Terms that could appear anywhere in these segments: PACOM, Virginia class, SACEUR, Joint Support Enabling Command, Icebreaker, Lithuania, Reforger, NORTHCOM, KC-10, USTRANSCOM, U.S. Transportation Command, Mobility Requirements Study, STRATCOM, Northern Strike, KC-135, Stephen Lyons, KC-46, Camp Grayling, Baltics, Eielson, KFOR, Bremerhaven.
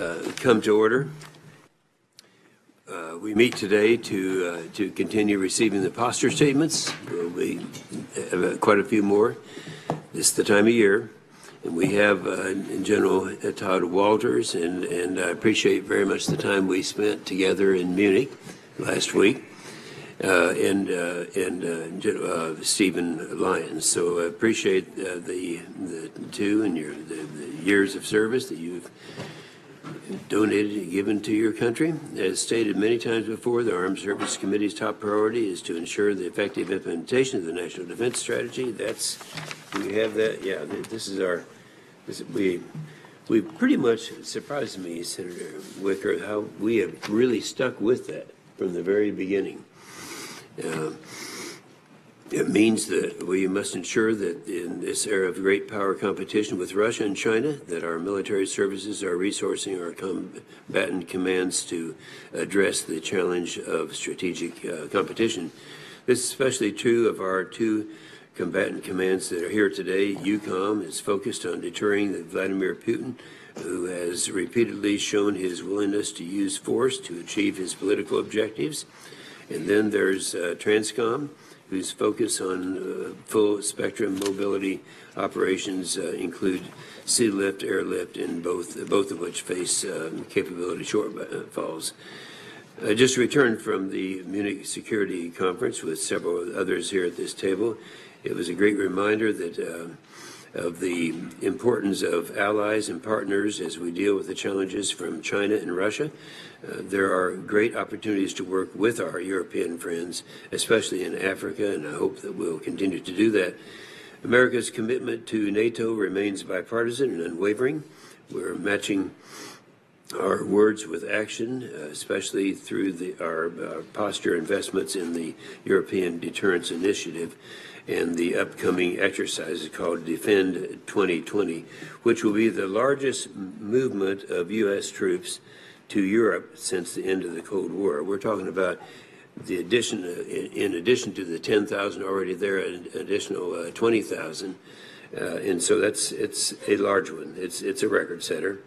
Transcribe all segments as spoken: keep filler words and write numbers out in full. uh, come to order. Uh, we meet today to uh, to continue receiving the posture statements. We'll be uh, quite a few more. It's the time of year, and we have uh, General Tod Wolters, and and I appreciate very much the time we spent together in Munich last week. Uh, and uh, and uh, uh, Stephen Lyons. So I appreciate uh, the the two and your the, the years of service that you've donated and given to your country. As stated many times before, the Armed Services Committee's top priority is to ensure the effective implementation of the National Defense Strategy. That's do we have that. Yeah, this is our this, we. We pretty much surprised me, Senator Wicker, how we have really stuck with that from the very beginning. Uh, it means that we must ensure that in this era of great power competition with Russia and China, that our military services are resourcing our combatant commands to address the challenge of strategic uh, competition. This is especially true of our two combatant commands that are here today. EUCOM is focused on deterring Vladimir Putin, who has repeatedly shown his willingness to use force to achieve his political objectives. And then there's uh, TRANSCOM, whose focus on uh, full spectrum mobility operations uh, include sea lift, airlift, and both both of which face um, capability shortfalls. I just returned from the Munich Security Conference with several others here at this table. It was a great reminder that uh, of the importance of allies and partners as we deal with the challenges from China and Russia. Uh, there are great opportunities to work with our European friends, especially in Africa, and I hope that we'll continue to do that. America's commitment to NATO remains bipartisan and unwavering. We're matching our words with action, uh, especially through the, our uh, posture investments in the European Deterrence Initiative and the upcoming exercise called Defend twenty twenty, which will be the largest movement of U S troops to Europe since the end of the Cold War. We're talking about the addition, in addition to the ten thousand already there, an additional uh, twenty thousand, uh, and so that's it's a large one. It's it's a record setter.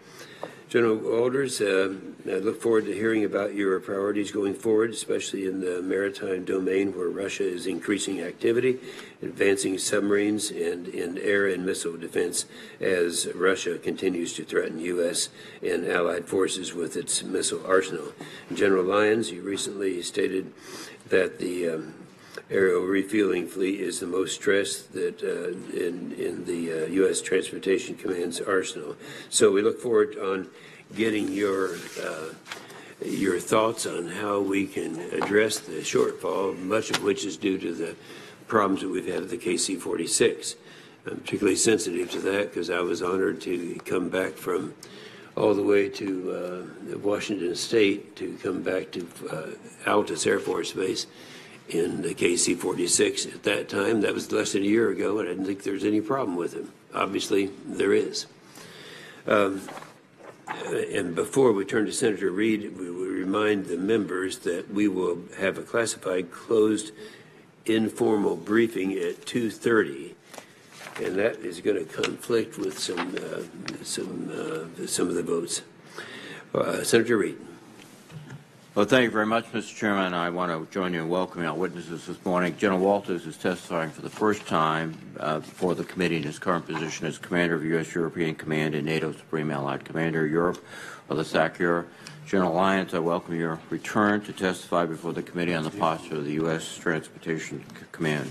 General Wolters, uh, I look forward to hearing about your priorities going forward, especially in the maritime domain where Russia is increasing activity, advancing submarines, and in air and missile defense as Russia continues to threaten U S and allied forces with its missile arsenal. General Lyons, you recently stated that the um, aerial refueling fleet is the most stressed that uh, in, in the uh, U S Transportation Command's arsenal. So we look forward on getting your uh, your thoughts on how we can address the shortfall, much of which is due to the problems that we've had with the K C forty-six. I'm particularly sensitive to that because I was honored to come back from all the way to uh, Washington State to come back to uh, Altus Air Force Base in the K C forty-six at that time. That was less than a year ago, and I didn't think there was any problem with him. Obviously, there is. Um, and before we turn to Senator Reid, we will remind the members that we will have a classified closed informal briefing at two thirty, and that is going to conflict with some, uh, some, uh, some of the votes. Uh, Senator Reid. Well, thank you very much, Mister Chairman. I want to join you in welcoming our witnesses this morning. General Wolters is testifying for the first time uh, before the committee in his current position as Commander of U S European Command and NATO Supreme Allied Commander, Europe, or the SACEUR. General Lyons, I welcome your return to testify before the committee on the posture of the U S Transportation Command.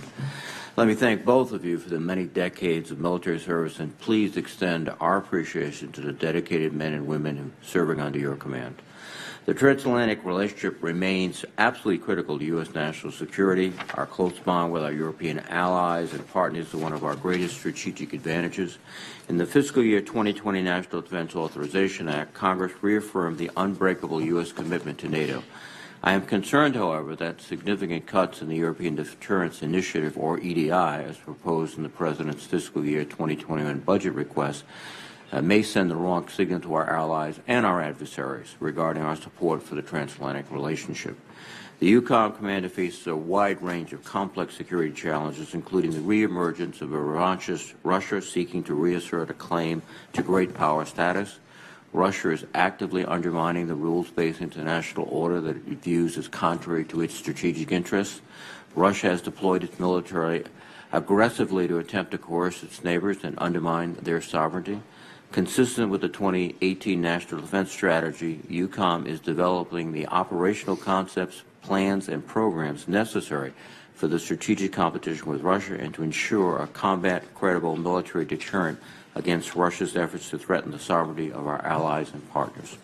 Let me thank both of you for the many decades of military service, and please extend our appreciation to the dedicated men and women serving under your command. The transatlantic relationship remains absolutely critical to U S national security. Our close bond with our European allies and partners is one of our greatest strategic advantages. In the fiscal year twenty twenty National Defense Authorization Act, Congress reaffirmed the unbreakable U S commitment to NATO. I am concerned, however, that significant cuts in the European Deterrence Initiative, or E D I, as proposed in the President's fiscal year twenty twenty-one budget request, Uh, may send the wrong signal to our allies and our adversaries regarding our support for the transatlantic relationship. The EUCOM commander faces a wide range of complex security challenges, including the reemergence of a raunchous Russia seeking to reassert a claim to great power status, Russia is actively undermining the rules-based international order that it views as contrary to its strategic interests. Russia has deployed its military aggressively to attempt to coerce its neighbors and undermine their sovereignty. Consistent with the twenty eighteen National Defense Strategy, EUCOM is developing the operational concepts, plans, and programs necessary for the strategic competition with Russia and to ensure a combat-credible military deterrent against Russia's efforts to threaten the sovereignty of our allies and partners.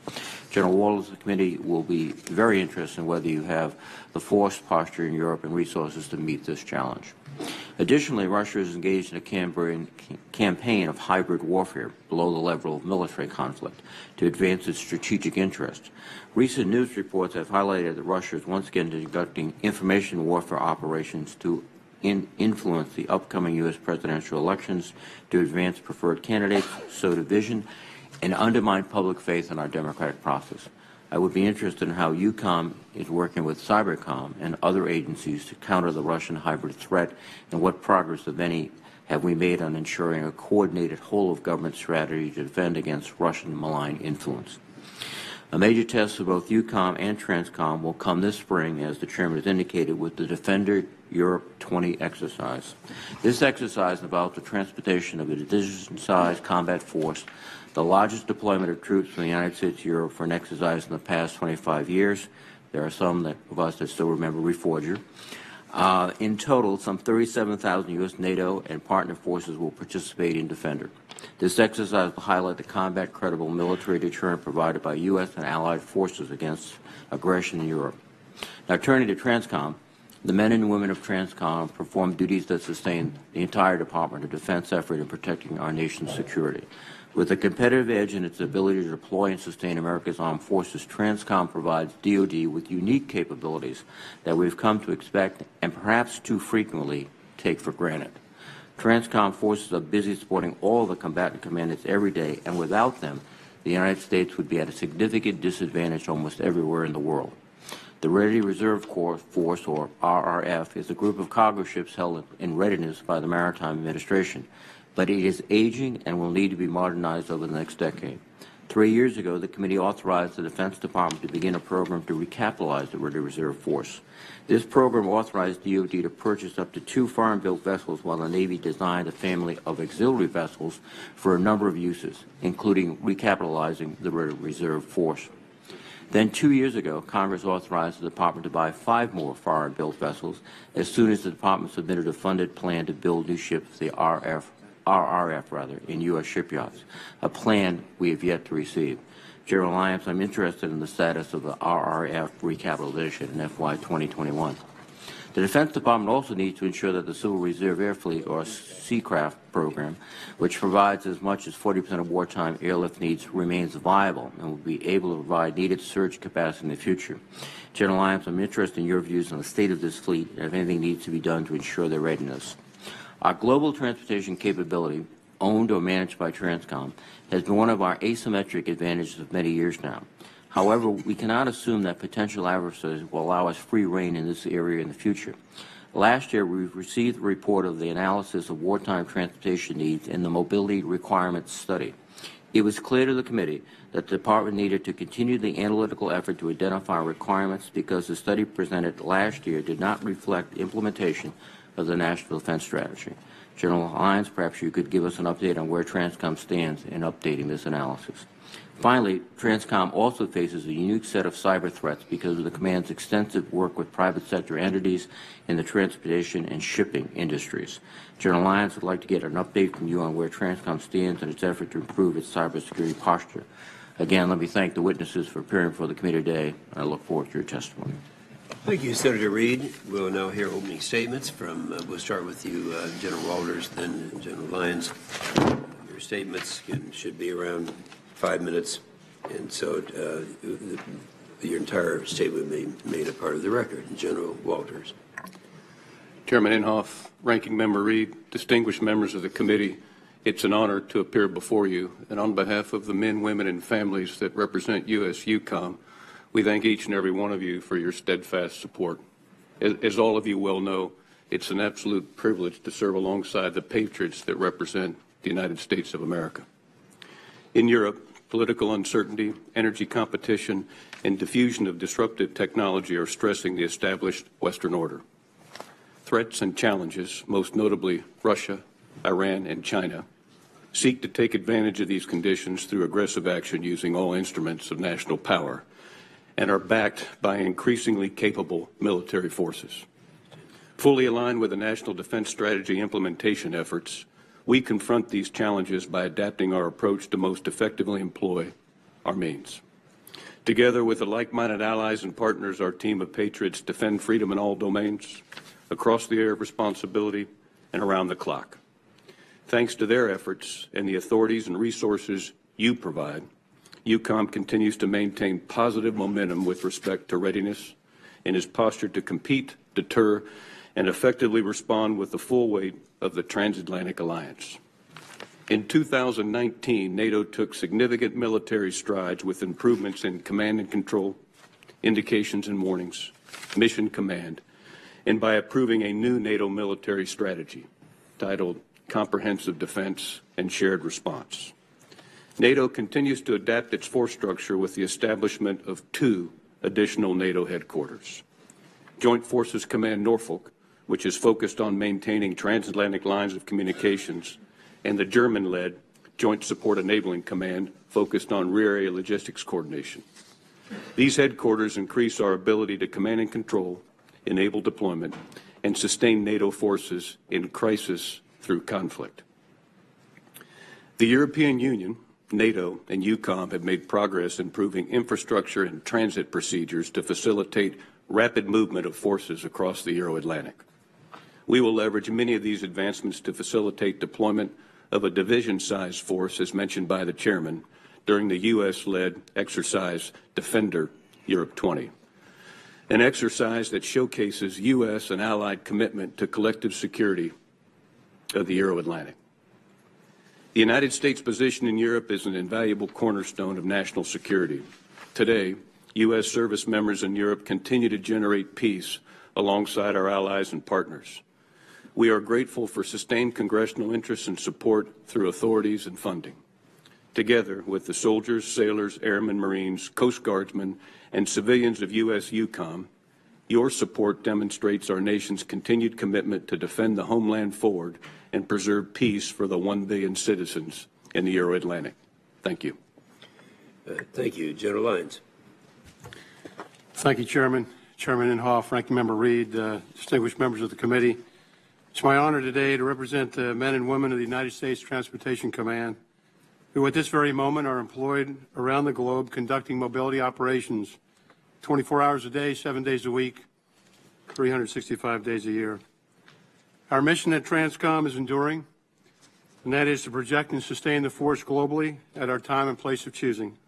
General Wolters, the committee will be very interested in whether you have the force, posture in Europe, and resources to meet this challenge. Additionally, Russia is engaged in a campaign of hybrid warfare below the level of military conflict to advance its strategic interests. Recent news reports have highlighted that Russia is once again conducting information warfare operations to In influence the upcoming U S presidential elections, to advance preferred candidates, sow division, and undermine public faith in our democratic process. I would be interested in how EUCOM is working with Cybercom and other agencies to counter the Russian hybrid threat, and what progress, if any, have we made on ensuring a coordinated whole-of-government strategy to defend against Russian malign influence. A major test of both EUCOM and TRANSCOM will come this spring, as the Chairman has indicated, with the Defender Europe twenty exercise. This exercise involves the transportation of a division-sized combat force, the largest deployment of troops from the United States to Europe for an exercise in the past twenty-five years. There are some that, of us that still remember Reforger. Uh, in total, some thirty-seven thousand U S, NATO, and partner forces will participate in Defender. This exercise will highlight the combat-credible military deterrent provided by U S and allied forces against aggression in Europe. Now, turning to TRANSCOM, the men and women of TRANSCOM perform duties that sustain the entire Department of Defense effort in protecting our nation's security. With a competitive edge in its ability to deploy and sustain America's armed forces, TRANSCOM provides D O D with unique capabilities that we've come to expect and perhaps too frequently take for granted. TRANSCOM forces are busy supporting all the combatant commanders every day, and without them, the United States would be at a significant disadvantage almost everywhere in the world. The Ready Reserve Force, or R R F, is a group of cargo ships held in readiness by the Maritime Administration, but it is aging and will need to be modernized over the next decade. Three years ago, the committee authorized the Defense Department to begin a program to recapitalize the Ready Reserve Force. This program authorized D O D to purchase up to two foreign-built vessels, while the Navy designed a family of auxiliary vessels for a number of uses, including recapitalizing the Ready Reserve Force. Then two years ago, Congress authorized the Department to buy five more foreign-built vessels as soon as the Department submitted a funded plan to build new ships, the R F. R R F, rather, in U S shipyards, a plan we have yet to receive. General Lyons, I'm interested in the status of the R R F recapitalization in F Y twenty twenty-one. The Defense Department also needs to ensure that the Civil Reserve Air Fleet, or SEACRAFT, program, which provides as much as forty percent of wartime airlift needs, remains viable and will be able to provide needed surge capacity in the future. General Lyons, I'm interested in your views on the state of this fleet and if anything needs to be done to ensure their readiness. Our global transportation capability, owned or managed by TRANSCOM, has been one of our asymmetric advantages of many years now. However, we cannot assume that potential adversaries will allow us free rein in this area in the future. Last year, we received a report of the analysis of wartime transportation needs in the Mobility Requirements Study. It was clear to the committee that the Department needed to continue the analytical effort to identify requirements, because the study presented last year did not reflect implementation of the National Defense Strategy. General Lyons, perhaps you could give us an update on where TRANSCOM stands in updating this analysis. Finally, TRANSCOM also faces a unique set of cyber threats because of the command's extensive work with private sector entities in the transportation and shipping industries. General Lyons would like to get an update from you on where TRANSCOM stands in its effort to improve its cybersecurity posture. Again, let me thank the witnesses for appearing before the committee today, and I look forward to your testimony. Thank you, Senator Reid. We'll now hear opening statements from, uh, we'll start with you, uh, General Wolters, then General Lyons. Your statements can, should be around five minutes, and so uh, the, your entire statement may be made a part of the record. General Wolters. Chairman Inhofe, Ranking Member Reid, distinguished members of the committee, it's an honor to appear before you, and on behalf of the men, women, and families that represent U S EUCOM, we thank each and every one of you for your steadfast support. As all of you well know, it's an absolute privilege to serve alongside the patriots that represent the United States of America. In Europe, political uncertainty, energy competition, and diffusion of disruptive technology are stressing the established Western order. Threats and challenges, most notably Russia, Iran, and China, seek to take advantage of these conditions through aggressive action using all instruments of national power, and are backed by increasingly capable military forces. Fully aligned with the National Defense Strategy implementation efforts, we confront these challenges by adapting our approach to most effectively employ our means. Together with the like-minded allies and partners, our team of patriots defend freedom in all domains, across the area of responsibility, and around the clock. Thanks to their efforts and the authorities and resources you provide, EUCOM continues to maintain positive momentum with respect to readiness and is postured to compete, deter, and effectively respond with the full weight of the transatlantic alliance. In two thousand nineteen, NATO took significant military strides with improvements in command and control, indications and warnings, mission command, and by approving a new NATO military strategy titled Comprehensive Defense and Shared Response. NATO continues to adapt its force structure with the establishment of two additional NATO headquarters. Joint Forces Command Norfolk, which is focused on maintaining transatlantic lines of communications, and the German-led Joint Support Enabling Command, focused on rear area logistics coordination. These headquarters increase our ability to command and control, enable deployment, and sustain NATO forces in crisis through conflict. The European Union, NATO, and EUCOM have made progress improving infrastructure and transit procedures to facilitate rapid movement of forces across the Euro-Atlantic. We will leverage many of these advancements to facilitate deployment of a division-sized force, as mentioned by the Chairman, during the U S-led exercise Defender Europe twenty, an exercise that showcases U S and allied commitment to collective security of the Euro-Atlantic. The United States' position in Europe is an invaluable cornerstone of national security. Today, U S service members in Europe continue to generate peace alongside our allies and partners. We are grateful for sustained congressional interest and support through authorities and funding. Together with the soldiers, sailors, airmen, Marines, Coast Guardsmen, and civilians of U S EUCOM, your support demonstrates our nation's continued commitment to defend the homeland forward and preserve peace for the one billion citizens in the Euro-Atlantic. Thank you. Uh, thank you. General Lyons. Thank you, Chairman, Chairman Inhofe, Ranking Member Reid, uh, distinguished members of the committee. It's my honor today to represent the men and women of the United States Transportation Command, who at this very moment are employed around the globe conducting mobility operations twenty-four hours a day, seven days a week, three hundred sixty-five days a year. Our mission at TRANSCOM is enduring, and that is to project and sustain the force globally at our time and place of choosing,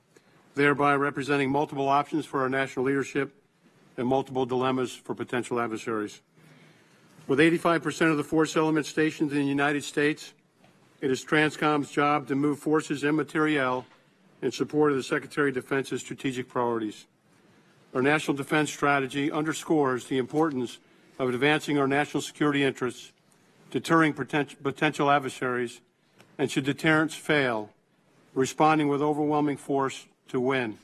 thereby representing multiple options for our national leadership and multiple dilemmas for potential adversaries. With eighty-five percent of the force element stationed in the United States, it is TRANSCOM's job to move forces and materiel in support of the Secretary of Defense's strategic priorities. Our national defense strategy underscores the importance of advancing our national security interests, deterring potential adversaries, and should deterrence fail, responding with overwhelming force to win.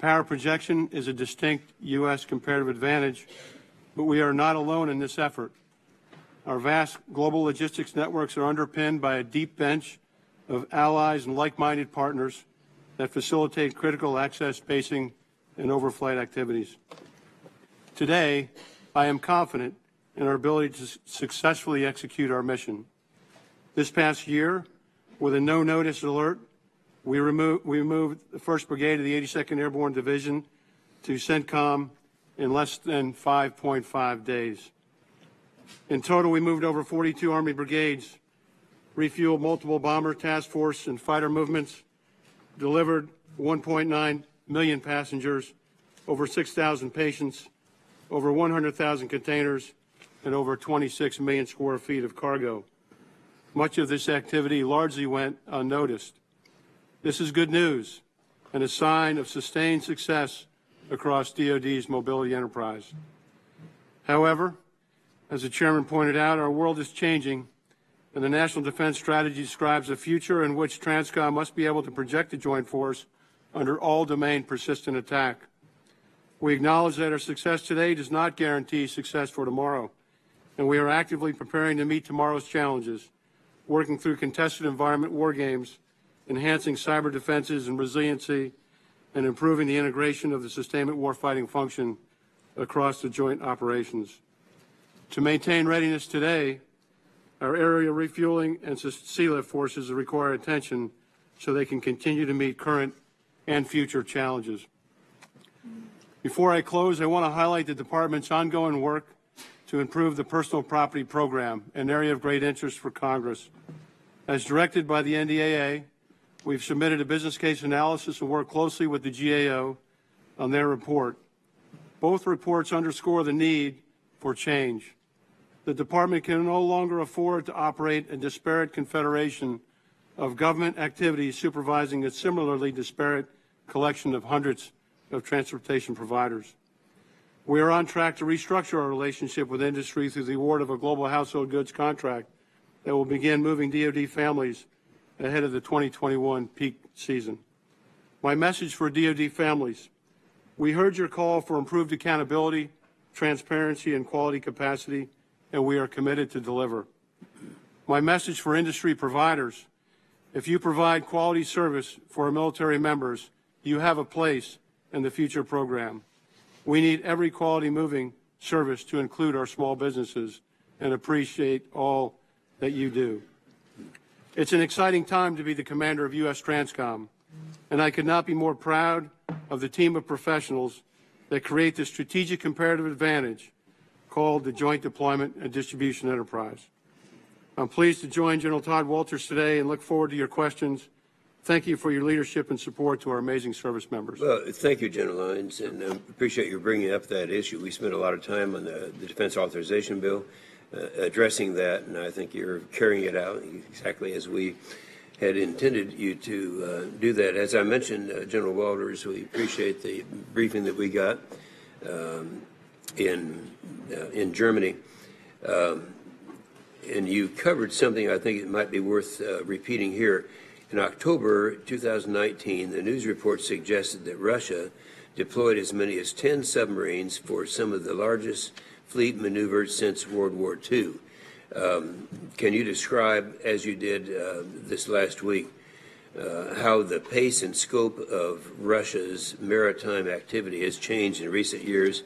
Power projection is a distinct U S comparative advantage, but we are not alone in this effort. Our vast global logistics networks are underpinned by a deep bench of allies and like-minded partners that facilitate critical access, basing, and overflight activities. Today, I am confident in our ability to successfully execute our mission. This past year, with a no-notice alert, we removed, we moved the first Brigade of the eighty-second Airborne Division to CENTCOM in less than five point five days. In total, we moved over forty-two Army brigades, refueled multiple bomber task force and fighter movements, delivered one point nine million passengers, over six thousand patients, over one hundred thousand containers, and over twenty-six million square feet of cargo. Much of this activity largely went unnoticed. This is good news and a sign of sustained success across DoD's mobility enterprise. However, as the Chairman pointed out, our world is changing, and the National Defense Strategy describes a future in which TRANSCOM must be able to project a joint force under all domain persistent attack. We acknowledge that our success today does not guarantee success for tomorrow, and we are actively preparing to meet tomorrow's challenges, working through contested environment war games, enhancing cyber defenses and resiliency, and improving the integration of the sustainment warfighting function across the joint operations. To maintain readiness today, our area refueling and C L I F forces require attention so they can continue to meet current and future challenges. Before I close, I want to highlight the Department's ongoing work to improve the personal property program, an area of great interest for Congress. As directed by the N D A A, we've submitted a business case analysis and worked closely with the G A O on their report. Both reports underscore the need for change. The Department can no longer afford to operate a disparate confederation of government activities supervising a similarly disparate collection of hundreds of transportation providers. We are on track to restructure our relationship with industry through the award of a global household goods contract that will begin moving D O D families ahead of the twenty twenty-one peak season. My message for D O D families: we heard your call for improved accountability, transparency, and quality capacity, and we are committed to deliver. My message for industry providers: if you provide quality service for our military members, you have a place in the future program. We need every quality moving service to include our small businesses, and appreciate all that you do. It's an exciting time to be the commander of U S TRANSCOM, and I could not be more proud of the team of professionals that create the strategic comparative advantage called the Joint Deployment and Distribution Enterprise. I'm pleased to join General Tod Wolters today and look forward to your questions. Thank you for your leadership and support to our amazing service members. Well, thank you, General Lyons, and I um, appreciate your bringing up that issue. We spent a lot of time on the, the Defense Authorization Bill uh, addressing that, and I think you're carrying it out exactly as we had intended you to uh, do that. As I mentioned, uh, General Wolters, we appreciate the briefing that we got um, in, uh, in Germany. Um, And you covered something I think it might be worth uh, repeating here. In October two thousand nineteen, the news report suggested that Russia deployed as many as ten submarines for some of the largest fleet maneuvers since World War Two. Um, can you describe, as you did uh, this last week, uh, how the pace and scope of Russia's maritime activity has changed in recent years,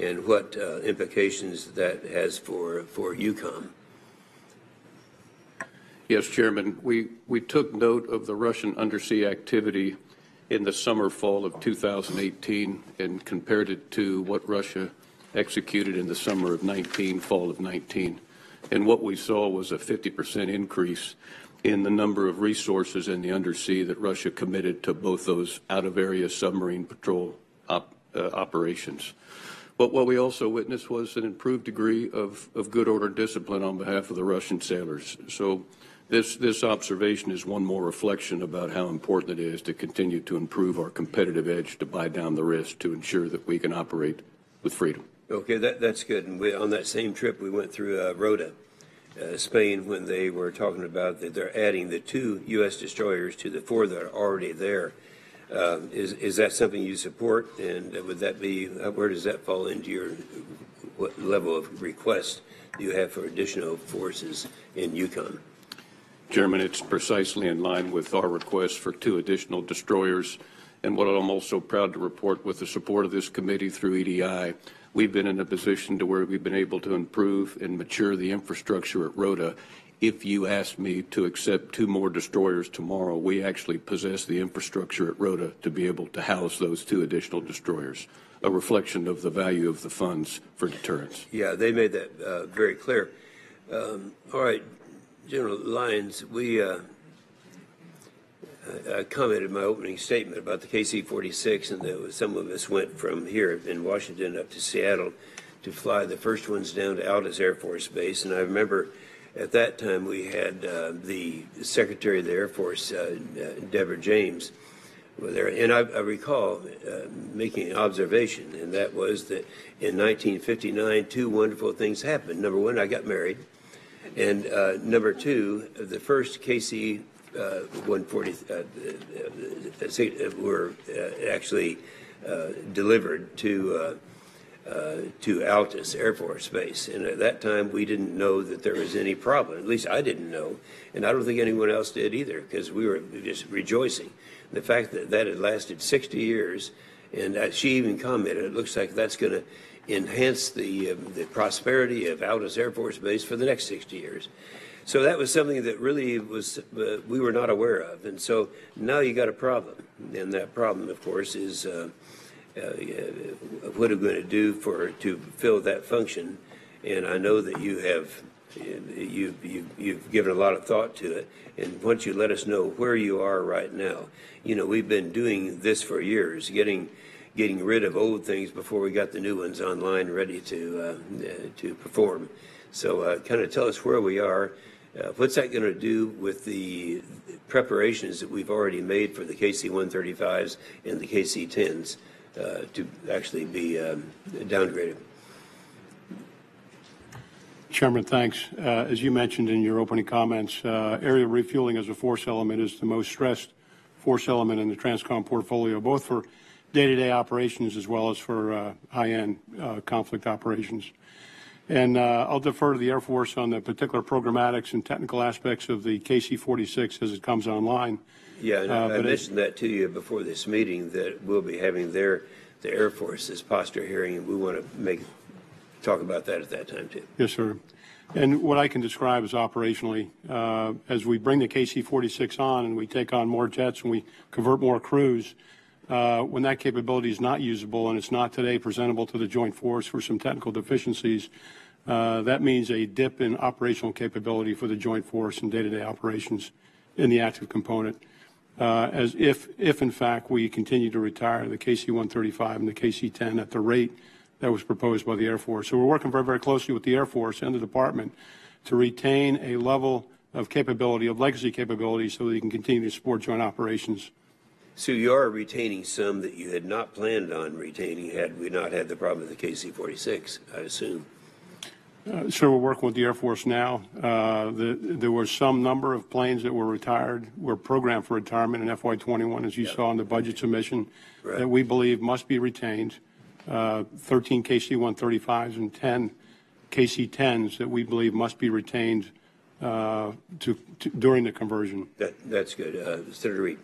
and what uh, implications that has for, for EUCOM? Yes, Chairman. We, we took note of the Russian undersea activity in the summer fall of two thousand eighteen and compared it to what Russia executed in the summer of nineteen, fall of nineteen. And what we saw was a fifty percent increase in the number of resources in the undersea that Russia committed to both those out-of-area submarine patrol op, uh, operations. But what we also witnessed was an improved degree of, of good order and discipline on behalf of the Russian sailors. So This, this observation is one more reflection about how important it is to continue to improve our competitive edge, to buy down the risk, to ensure that we can operate with freedom. Okay, that, that's good. And we, on that same trip, we went through uh, Rota, uh, Spain, when they were talking about that they're adding the two U S destroyers to the four that are already there. Uh, is, is that something you support? And would that be, where does that fall into your, what level of request do you have for additional forces in EUCOM? Chairman, it's precisely in line with our request for two additional destroyers. And what I'm also proud to report, with the support of this committee through E D I, we've been in a position to where we've been able to improve and mature the infrastructure at Rota. If you asked me to accept two more destroyers tomorrow, we actually possess the infrastructure at Rota to be able to house those two additional destroyers, a reflection of the value of the funds for deterrence. Yeah, they made that uh, very clear. Um, all right. General Lyons, we uh, I commented in my opening statement about the K C forty-six, and that some of us went from here in Washington up to Seattle to fly the first ones down to Altus Air Force Base. And I remember at that time we had uh, the Secretary of the Air Force, uh, Deborah James, were there. And I, I recall uh, making an observation, and that was that in nineteen fifty-nine, two wonderful things happened. Number one, I got married. And uh, number two, the first K C one forty-six uh, were uh, actually uh, delivered to uh, uh, to Altus Air Force Base. And at that time, we didn't know that there was any problem. At least I didn't know. And I don't think anyone else did either, because we were just rejoicing. The fact that that had lasted sixty years, and she even commented, it looks like that's going to enhance the, uh, the prosperity of Altus Air Force Base for the next sixty years. So that was something that really was, uh, we were not aware of. And so now you got a problem. And that problem, of course, is uh, uh, what are we going to do for, to fill that function? And I know that you have, you, you, you've given a lot of thought to it. And once you let us know where you are right now, you know, we've been doing this for years, getting getting rid of old things before we got the new ones online ready to, uh, uh, to perform. So uh, kind of tell us where we are. Uh, what's that going to do with the preparations that we've already made for the K C one thirty-fives and the K C tens uh, to actually be um, downgraded? Chairman, thanks. Uh, as you mentioned in your opening comments, uh, aerial refueling as a force element is the most stressed force element in the TRANSCOM portfolio, both for day-to-day operations as well as for uh, high-end uh, conflict operations. And uh, I'll defer to the Air Force on the particular programmatics and technical aspects of the K C forty-six as it comes online. Yeah, and uh, I mentioned that to you before this meeting, that we'll be having their, the Air Force's posture hearing, and we want to make talk about that at that time, too. Yes, sir. And what I can describe is operationally, uh, as we bring the K C forty-six on and we take on more jets and we convert more crews, Uh, when that capability is not usable and it's not today presentable to the Joint Force for some technical deficiencies, uh, that means a dip in operational capability for the Joint Force in day-to-day operations in the active component, uh, as if, if in fact we continue to retire the K C one thirty-five and the K C ten at the rate that was proposed by the Air Force. So we're working very, very closely with the Air Force and the Department to retain a level of capability, of legacy capability, so that we can continue to support joint operations. So you are retaining some that you had not planned on retaining had we not had the problem with the K C forty-six, I assume. Uh, sir, we're working with the Air Force now. Uh, the, there were some number of planes that were retired, were programmed for retirement in F Y twenty-one, as you yep. saw in the budget submission, right. that we believe must be retained. Uh, thirteen K C one thirty-fives and ten K C tens that we believe must be retained uh, to, to, during the conversion. That, that's good. Uh, Senator Reid.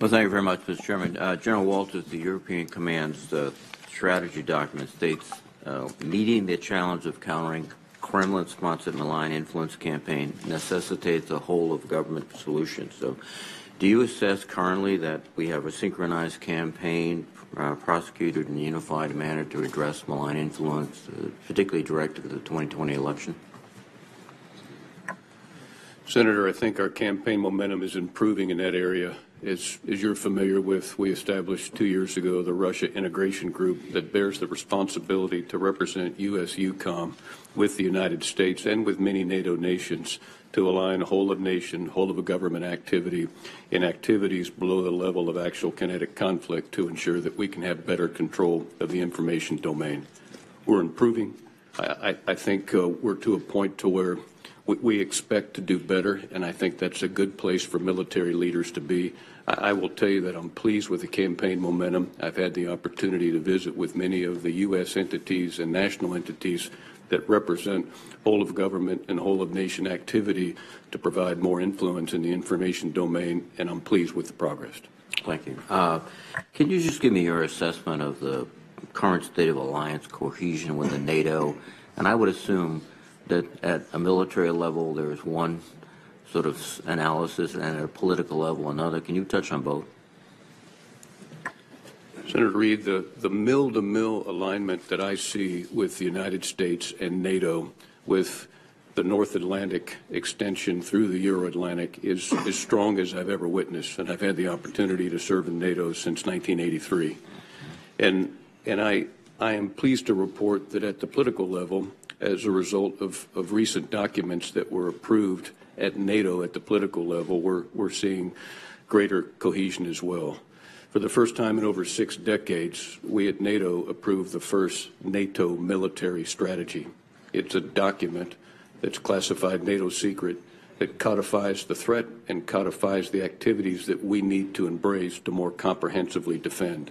Well, thank you very much, Mister Chairman. Uh, General Walters, the European Command's uh, strategy document states, uh, meeting the challenge of countering Kremlin-sponsored malign influence campaign necessitates a whole-of-government solution. So do you assess currently that we have a synchronized campaign uh, prosecuted in a unified manner to address malign influence, uh, particularly directed at the twenty twenty election? Senator, I think our campaign momentum is improving in that area. As, as you're familiar with, we established two years ago the Russia Integration Group that bears the responsibility to represent U S EUCOM with the United States and with many NATO nations to align whole of nation, whole of a government activity in activities below the level of actual kinetic conflict to ensure that we can have better control of the information domain. We're improving. I, I, I think uh, we're to a point to where we expect to do better, and I think that's a good place for military leaders to be. I will tell you that I'm pleased with the campaign momentum. I've had the opportunity to visit with many of the U S entities and national entities that represent whole of government and whole of nation activity to provide more influence in the information domain, and I'm pleased with the progress. Thank you. Uh, can you just give me your assessment of the current state of alliance cohesion within NATO? And I would assume that at a military level there is one sort of analysis and at a political level another. Can you touch on both? Senator Reid, the, the mill-to-mill alignment that I see with the United States and NATO with the North Atlantic extension through the Euro-Atlantic is as strong as I've ever witnessed, and I've had the opportunity to serve in NATO since nineteen eighty-three. And, and I, I am pleased to report that at the political level, as a result of, of recent documents that were approved at NATO at the political level, we're, we're seeing greater cohesion as well. For the first time in over six decades, we at NATO approved the first NATO military strategy. It's a document that's classified NATO secret, that codifies the threat and codifies the activities that we need to embrace to more comprehensively defend.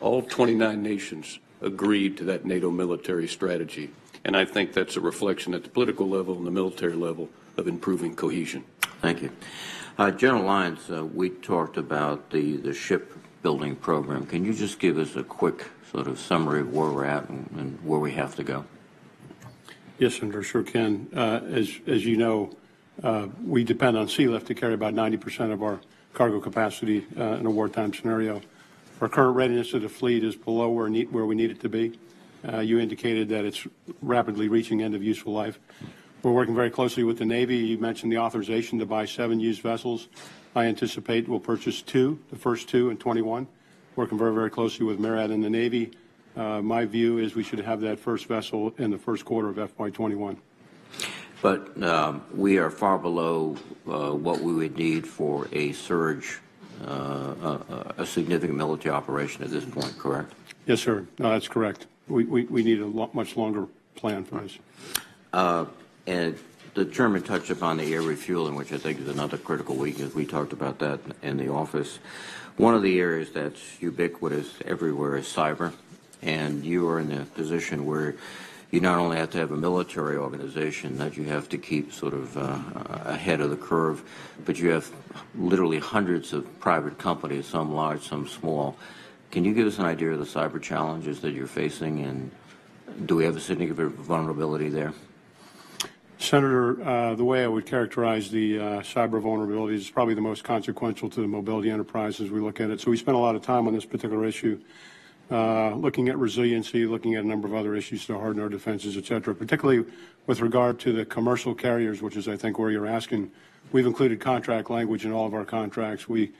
All twenty-nine nations agreed to that NATO military strategy, and I think that's a reflection at the political level and the military level of improving cohesion. Thank you. Uh, General Lyons, uh, we talked about the, the shipbuilding program. Can you just give us a quick sort of summary of where we're at and, and where we have to go? Yes, Senator, sure can. Uh, as, as you know, uh, we depend on C L E F to carry about ninety percent of our cargo capacity uh, in a wartime scenario. Our current readiness of the fleet is below where, need, where we need it to be. Uh, you indicated that it's rapidly reaching end of useful life. We're working very closely with the Navy. You mentioned the authorization to buy seven used vessels. I anticipate we'll purchase two, the first two in twenty-one. Working very, very closely with MARAD and the Navy. Uh, my view is we should have that first vessel in the first quarter of F Y twenty-one. But um, we are far below uh, what we would need for a surge, uh, a, a significant military operation at this point, correct? Yes, sir. No, that's correct. We, we, we need a lot, much longer plan for this. Uh, and the chairman touched upon the air refueling, which I think is another critical weakness. We talked about that in the office. One of the areas that's ubiquitous everywhere is cyber, and you are in a position where you not only have to have a military organization that you have to keep sort of uh, ahead of the curve, but you have literally hundreds of private companies, some large, some small. Can you give us an idea of the cyber challenges that you're facing, and do we have a significant vulnerability there? Senator, uh, the way I would characterize the uh, cyber vulnerabilities is probably the most consequential to the mobility enterprise as we look at it. So we spent a lot of time on this particular issue, uh, looking at resiliency, looking at a number of other issues to harden our defenses, et cetera, particularly with regard to the commercial carriers, which is, I think, where you're asking. We've included contract language in all of our contracts. We,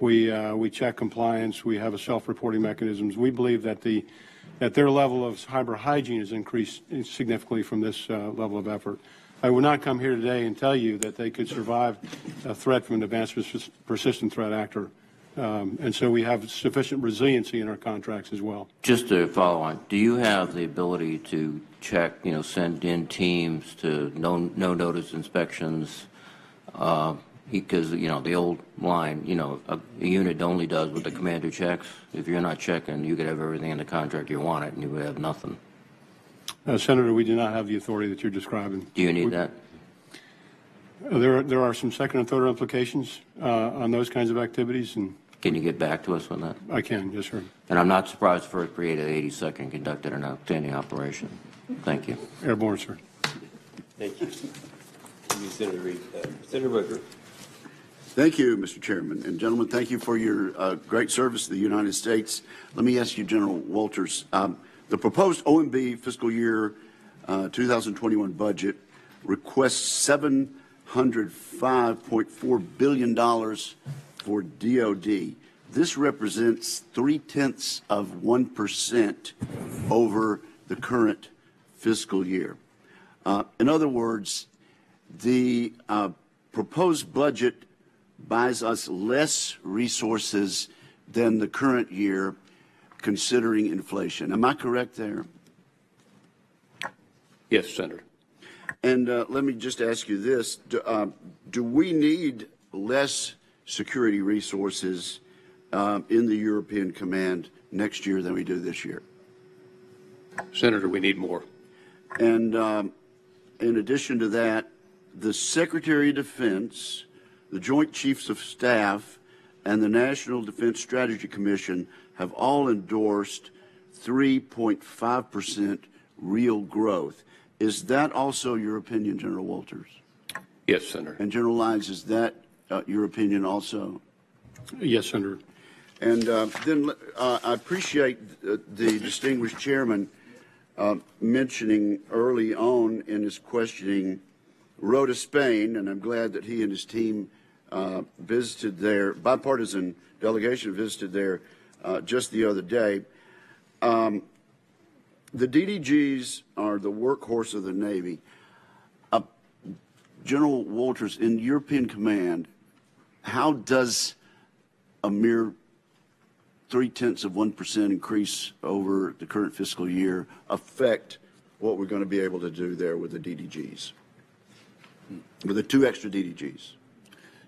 we, uh, we check compliance. We have a self-reporting mechanisms. We believe that the that their level of cyber hygiene has increased significantly from this uh, level of effort. I will not come here today and tell you that they could survive a threat from an advanced pers persistent threat actor. Um, and so we have sufficient resiliency in our contracts as well. Just to follow on, do you have the ability to check, you know, send in teams to no, no notice inspections? Uh, because, you know, the old line, you know, a, a unit only does what the commander checks. If you're not checking, you could have everything in the contract you want it and you would have nothing. Uh, Senator, we do not have the authority that you're describing. Do you need we, that? There are, there are some second and third implications uh, on those kinds of activities. And can you get back to us on that? I can, yes, sir. And I'm not surprised for it created eighty-second conducted an outstanding operation. Thank you. Airborne, sir. Thank you. Thank you, Senator Reed. Uh, Senator Booker. Thank you, Mister Chairman. And gentlemen, thank you for your uh, great service to the United States. Let me ask you, General Wolters, um, the proposed O M B fiscal year uh, two thousand twenty-one budget requests seven hundred five point four billion dollars for D O D. This represents three-tenths of one percent over the current fiscal year. Uh, in other words, the uh, proposed budget buys us less resources than the current year, considering inflation. Am I correct there? Yes, Senator. And uh, let me just ask you this. Do, uh, do we need less security resources uh, in the European Command next year than we do this year? Senator, we need more. And um, in addition to that, the Secretary of Defense, the Joint Chiefs of Staff, and the National Defense Strategy Commission have all endorsed three point five percent real growth. Is that also your opinion, General Wolters? Yes, Senator. And General Lyons, is that uh, your opinion also? Yes, Senator. And uh, then uh, I appreciate the, the distinguished chairman uh, mentioning early on in his questioning Rota, Spain, and I'm glad that he and his team uh, visited there, bipartisan delegation visited there Uh, just the other day. Um, the D D Gs are the workhorse of the Navy. Uh, General Wolters, in European Command, how does a mere three-tenths of one percent increase over the current fiscal year affect what we're going to be able to do there with the D D Gs? with the two extra D D Gs.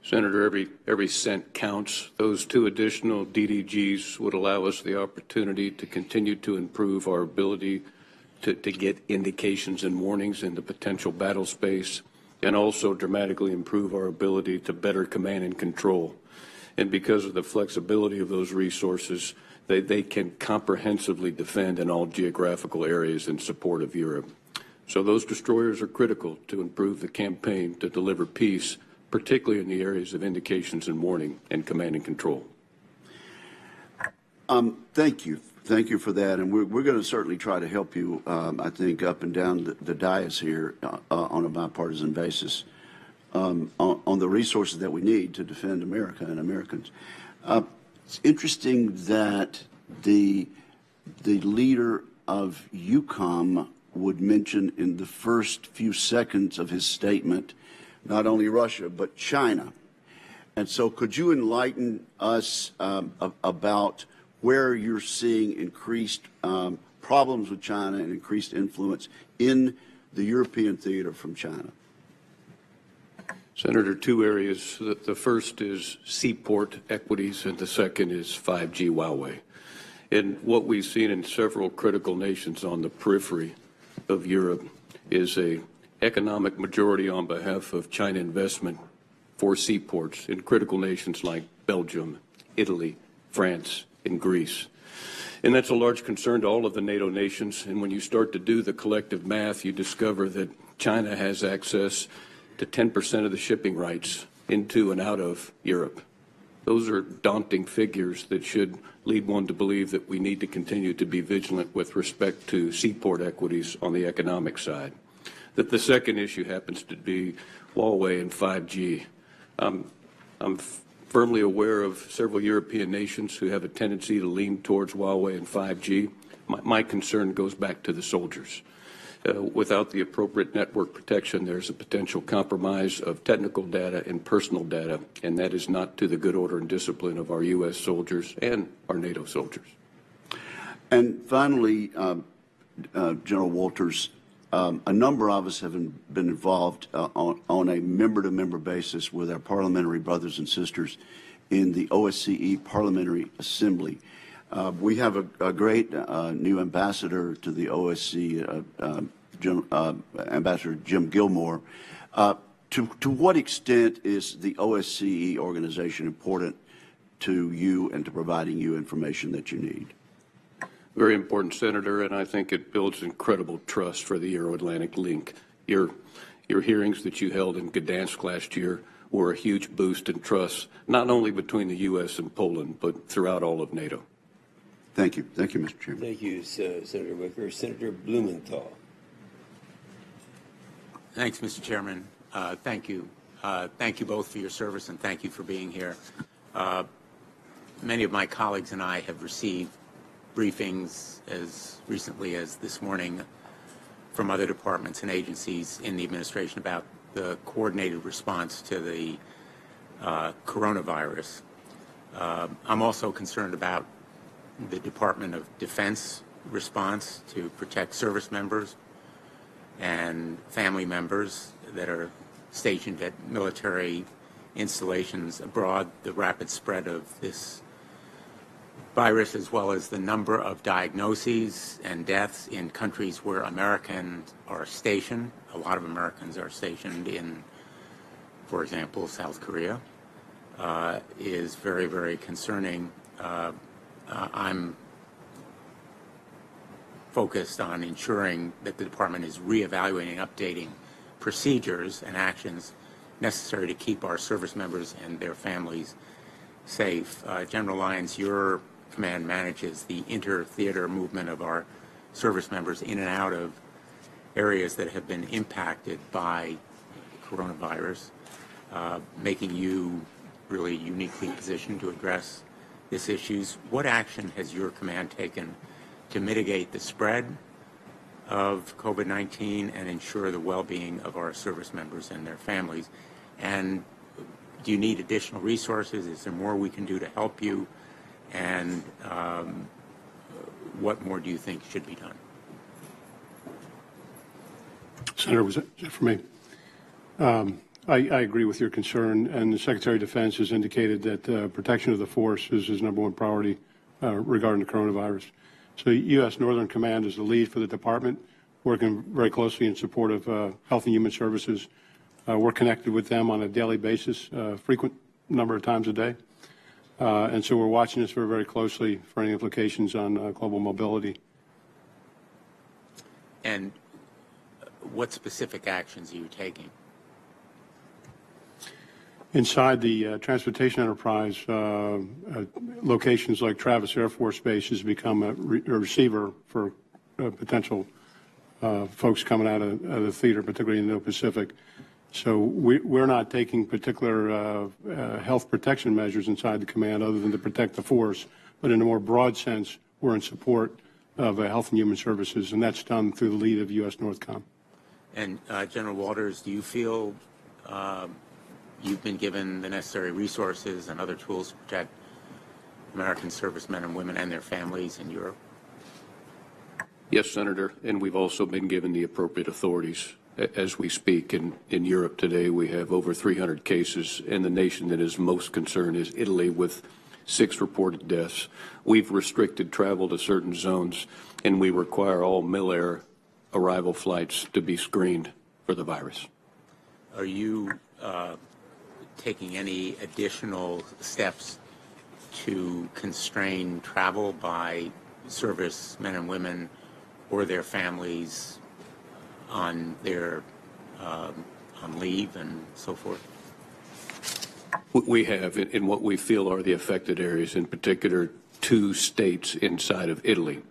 Senator, every every cent counts. Those two additional D D Gs would allow us the opportunity to continue to improve our ability to, to get indications and warnings in the potential battle space, and also dramatically improve our ability to better command and control. And because of the flexibility of those resources, they, they can comprehensively defend in all geographical areas in support of Europe. So those destroyers are critical to improve the campaign to deliver peace, particularly in the areas of indications and warning and command and control. Um, thank you. Thank you for that. And we're, we're going to certainly try to help you, um, I think, up and down the, the dais here uh, on a bipartisan basis um, on, on the resources that we need to defend America and Americans. Uh, it's interesting that the, the leader of EUCOM would mention in the first few seconds of his statement not only Russia, but China. And so could you enlighten us um, ab about where you're seeing increased um, problems with China and increased influence in the European theater from China? Senator, two areas. The first is seaport equities, and the second is five G Huawei. And what we've seen in several critical nations on the periphery of Europe is a economic majority on behalf of China investment for seaports in critical nations like Belgium, Italy, France, and Greece. And that's a large concern to all of the NATO nations. And when you start to do the collective math, you discover that China has access to ten percent of the shipping rights into and out of Europe. Those are daunting figures that should lead one to believe that we need to continue to be vigilant with respect to seaport equities on the economic side. That the second issue happens to be Huawei and five G. Um, I'm firmly aware of several European nations who have a tendency to lean towards Huawei and five G. My, my concern goes back to the soldiers. Uh, without the appropriate network protection, there's a potential compromise of technical data and personal data, and that is not to the good order and discipline of our U S soldiers and our NATO soldiers. And finally, uh, uh, General Wolters, Um, a number of us have been, been involved uh, on, on a member-to-member basis with our parliamentary brothers and sisters in the O S C E Parliamentary Assembly. Uh, we have a, a great uh, new ambassador to the O S C E, uh, uh, Jim, uh, Ambassador Jim Gilmore. Uh, to, to what extent is the O S C E organization important to you and to providing you information that you need? Very important, Senator, and I think it builds incredible trust for the Euro-Atlantic link. Your, your hearings that you held in Gdansk last year were a huge boost in trust, not only between the U S and Poland, but throughout all of NATO. Thank you. Thank you, Mister Chairman. Thank you, Senator Wicker. Senator Blumenthal. Thanks, Mister Chairman. Uh, thank you. Uh, thank you both for your service, and thank you for being here. Uh, many of my colleagues and I have received briefings as recently as this morning from other departments and agencies in the administration about the coordinated response to the uh, coronavirus. Uh, I'm also concerned about the Department of Defense response to protect service members and family members that are stationed at military installations abroad. The rapid spread of this virus, as well as the number of diagnoses and deaths in countries where Americans are stationed. A lot of Americans are stationed in, for example, South Korea, uh, is very, very concerning. Uh, uh, I'm focused on ensuring that the department is reevaluating and updating procedures and actions necessary to keep our service members and their families safe. Uh, General Lyons, your command manages the inter-theater movement of our service members in and out of areas that have been impacted by coronavirus, uh, making you really uniquely positioned to address this issues. What action has your command taken to mitigate the spread of COVID nineteen and ensure the well-being of our service members and their families? And do you need additional resources? Is there more we can do to help you? And um, what more do you think should be done? Senator, was that for me? Um, I, I agree with your concern, and the Secretary of Defense has indicated that uh, protection of the force is his number one priority uh, regarding the coronavirus. So U S Northern Command is the lead for the department, working very closely in support of uh, Health and Human Services. Uh, we're connected with them on a daily basis, uh, frequent number of times a day. Uh, and so we're watching this very, very closely for any implications on uh, global mobility. And what specific actions are you taking? Inside the uh, transportation enterprise, uh, uh, locations like Travis Air Force Base has become a, re a receiver for uh, potential uh, folks coming out of, out of the theater, particularly in the Indo-Pacific. So we, we're not taking particular uh, uh, health protection measures inside the command other than to protect the force, but in a more broad sense, we're in support of uh, Health and Human Services, and that's done through the lead of U S NORTHCOM. And uh, General Wolters, do you feel uh, you've been given the necessary resources and other tools to protect American servicemen and women and their families in Europe? Yes, Senator, and we've also been given the appropriate authorities. As we speak in, in Europe today, we have over three hundred cases, and the nation that is most concerned is Italy with six reported deaths. We've restricted travel to certain zones, and we require all Mill-Air arrival flights to be screened for the virus. Are you uh, taking any additional steps to constrain travel by servicemen and women or their families on their um, on leave and so forth? We have, in what we feel are the affected areas, in particular two states inside of Italy.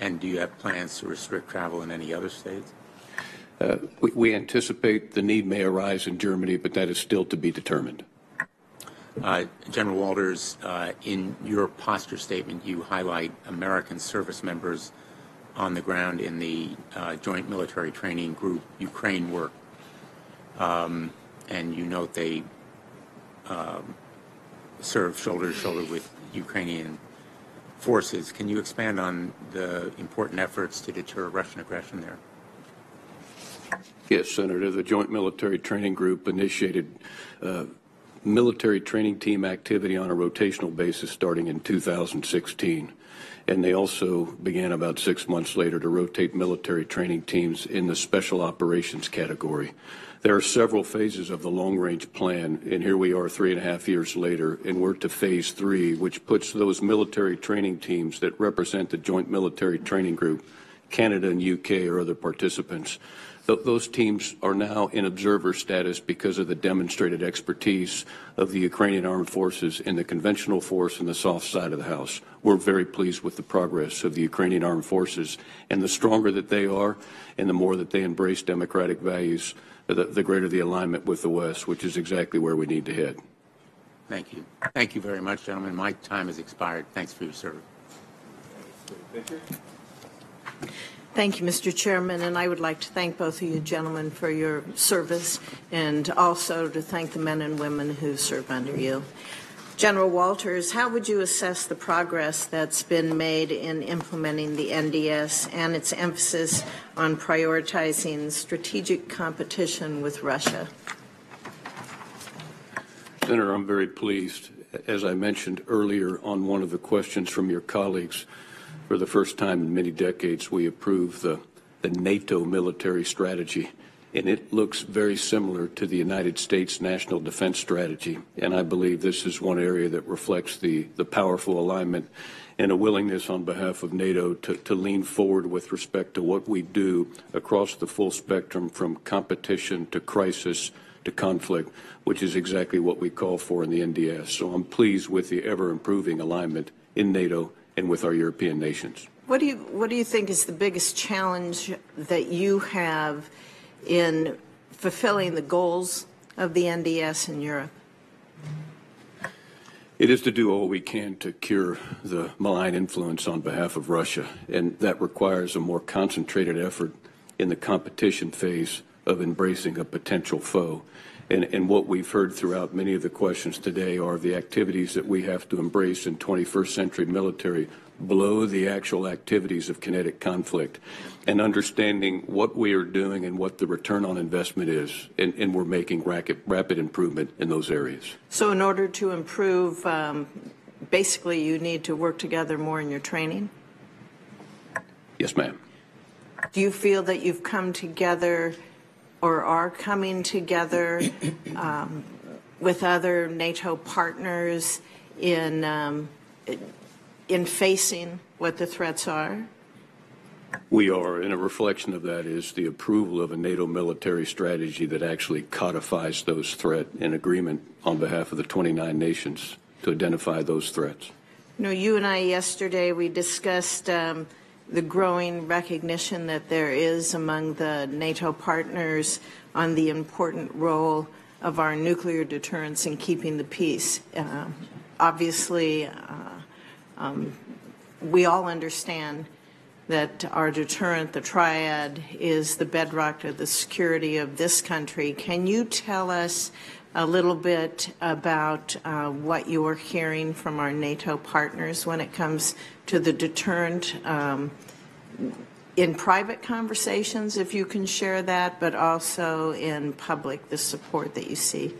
And do you have plans to restrict travel in any other states? Uh, we, we anticipate the need may arise in Germany, but that is still to be determined. Uh, General Wolters, uh, in your posture statement, you highlight American service members on the ground in the uh, Joint Military Training Group Ukraine work, um, and you note they uh, serve shoulder to shoulder with Ukrainian forces. Can you expand on the important efforts to deter Russian aggression there? Yes, Senator. The Joint Military Training Group initiated uh, military training team activity on a rotational basis starting in two thousand sixteen. And they also began about six months later to rotate military training teams in the special operations category. There are several phases of the long-range plan, and here we are three and a half years later, and we're to phase three, which puts those military training teams that represent the Joint Military Training Group, Canada and U K or other participants. Th those teams are now in observer status because of the demonstrated expertise of the Ukrainian armed forces in the conventional force and the soft side of the house. We're very pleased with the progress of the Ukrainian armed forces, and the stronger that they are and the more that they embrace democratic values, the, the greater the alignment with the West, which is exactly where we need to head. Thank you. Thank you very much, gentlemen. My time has expired. Thanks for your service. Thank you. Thank you, Mister Chairman, and I would like to thank both of you gentlemen for your service, and also to thank the men and women who serve under you. General Wolters, how would you assess the progress that's been made in implementing the N D S and its emphasis on prioritizing strategic competition with Russia? Senator, I'm very pleased. As I mentioned earlier on one of the questions from your colleagues, for the first time in many decades, we approved the, the NATO military strategy, and it looks very similar to the United States National Defense Strategy. And I believe this is one area that reflects the, the powerful alignment and a willingness on behalf of NATO to, to lean forward with respect to what we do across the full spectrum, from competition to crisis to conflict, which is exactly what we call for in the N D S. So I'm pleased with the ever-improving alignment in NATO and with our European nations. What do you, what do you think is the biggest challenge that you have in fulfilling the goals of the N D S in Europe? It is to do all we can to cure the malign influence on behalf of Russia, and that requires a more concentrated effort in the competition phase of embracing a potential foe. and, and what we've heard throughout many of the questions today are the activities that we have to embrace in twenty-first century military below the actual activities of kinetic conflict, and understanding what we are doing and what the return on investment is, and, and we're making rapid, rapid improvement in those areas. So in order to improve, um, basically you need to work together more in your training? Yes, ma'am. Do you feel that you've come together or are coming together um, with other NATO partners in, um, in facing what the threats are? We are, and a reflection of that is the approval of a NATO military strategy that actually codifies those threats in agreement on behalf of the twenty-nine nations to identify those threats. You know, you and I yesterday, we discussed um, the growing recognition that there is among the NATO partners on the important role of our nuclear deterrence in keeping the peace. Uh, obviously, uh, um, we all understand that our deterrent, the triad, is the bedrock of the security of this country. Can you tell us a little bit about uh, what you are hearing from our NATO partners when it comes to the deterrent um, in private conversations, if you can share that, but also in public, the support that you see?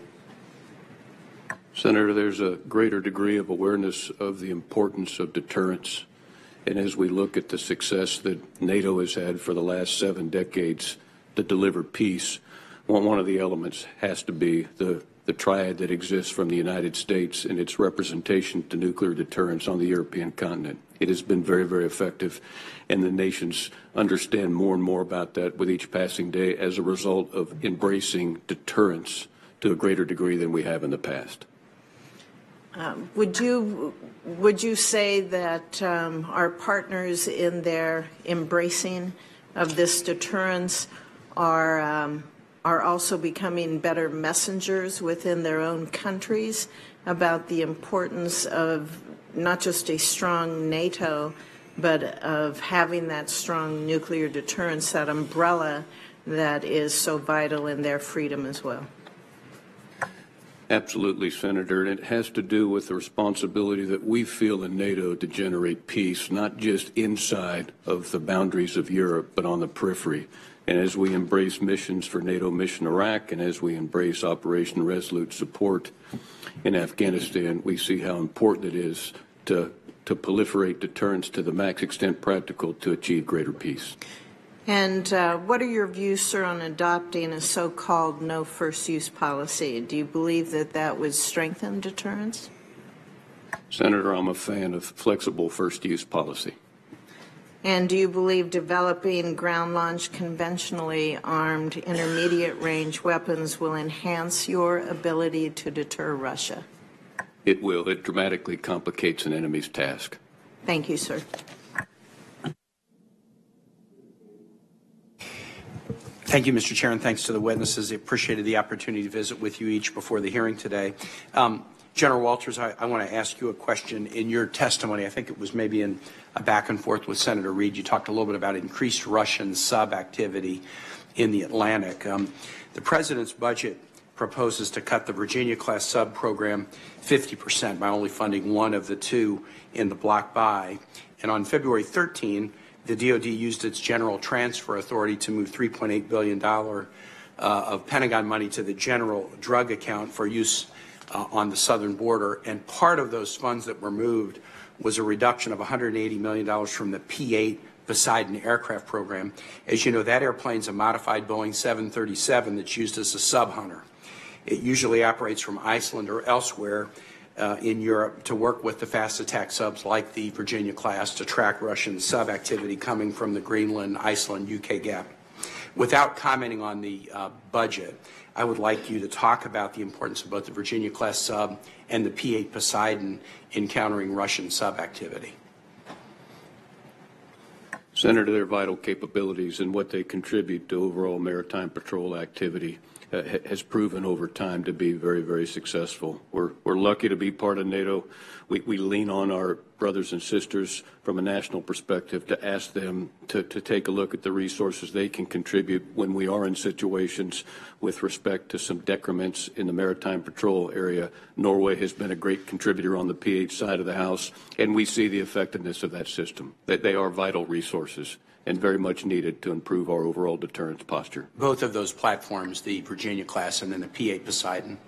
Senator, there's a greater degree of awareness of the importance of deterrence. And as we look at the success that NATO has had for the last seven decades to deliver peace, one of the elements has to be the, the triad that exists from the United States and its representation to nuclear deterrence on the European continent. It has been very, very effective, and the nations understand more and more about that with each passing day as a result of embracing deterrence to a greater degree than we have in the past. Um, would you would you say that um, our partners in their embracing of this deterrence are um, are also becoming better messengers within their own countries about the importance of not just a strong NATO, but of having that strong nuclear deterrence, that umbrella that is so vital in their freedom as well? Absolutely, Senator, and it has to do with the responsibility that we feel in NATO to generate peace, not just inside of the boundaries of Europe, but on the periphery. And as we embrace missions for NATO Mission Iraq, and as we embrace Operation Resolute Support in Afghanistan, we see how important it is to, to proliferate deterrence to the max extent practical to achieve greater peace. And uh, what are your views, sir, on adopting a so-called no first use policy? Do you believe that that would strengthen deterrence? Senator, I'm a fan of flexible first use policy. And do you believe developing ground-launched, conventionally armed, intermediate-range weapons will enhance your ability to deter Russia? It will. It dramatically complicates an enemy's task. Thank you, sir. Thank you, Mister Chair, and thanks to the witnesses. I appreciated the opportunity to visit with you each before the hearing today. Um, General Wolters, I, I want to ask you a question. In your testimony, I think it was maybe in a back and forth with Senator Reid, you talked a little bit about increased Russian sub-activity in the Atlantic. Um, the President's budget proposes to cut the Virginia class sub program fifty percent by only funding one of the two in the block buy. And on February thirteenth, the D O D used its general transfer authority to move three point eight billion dollars uh, of Pentagon money to the general drug account for use uh, on the southern border. And part of those funds that were moved was a reduction of one hundred eighty million dollars from the P eight Poseidon aircraft program. As you know, that airplane's a modified Boeing seven thirty-seven that's used as a sub hunter. It usually operates from Iceland or elsewhere Uh, in Europe to work with the fast attack subs like the Virginia class to track Russian sub activity coming from the Greenland, Iceland, U K gap. Without commenting on the uh, budget, I would like you to talk about the importance of both the Virginia class sub and the P eight Poseidon in countering Russian sub activity. Senator, their vital capabilities and what they contribute to overall maritime patrol activity Uh, has proven over time to be very, very successful. We're, we're lucky to be part of NATO. We, we lean on our brothers and sisters from a national perspective to ask them to, to take a look at the resources they can contribute when we are in situations with respect to some decrements in the maritime patrol area. Norway has been a great contributor on the P eight side of the house, and we see the effectiveness of that system. That they are vital resources and very much needed to improve our overall deterrence posture. Both of those platforms, the Virginia class and then the P eight Poseidon.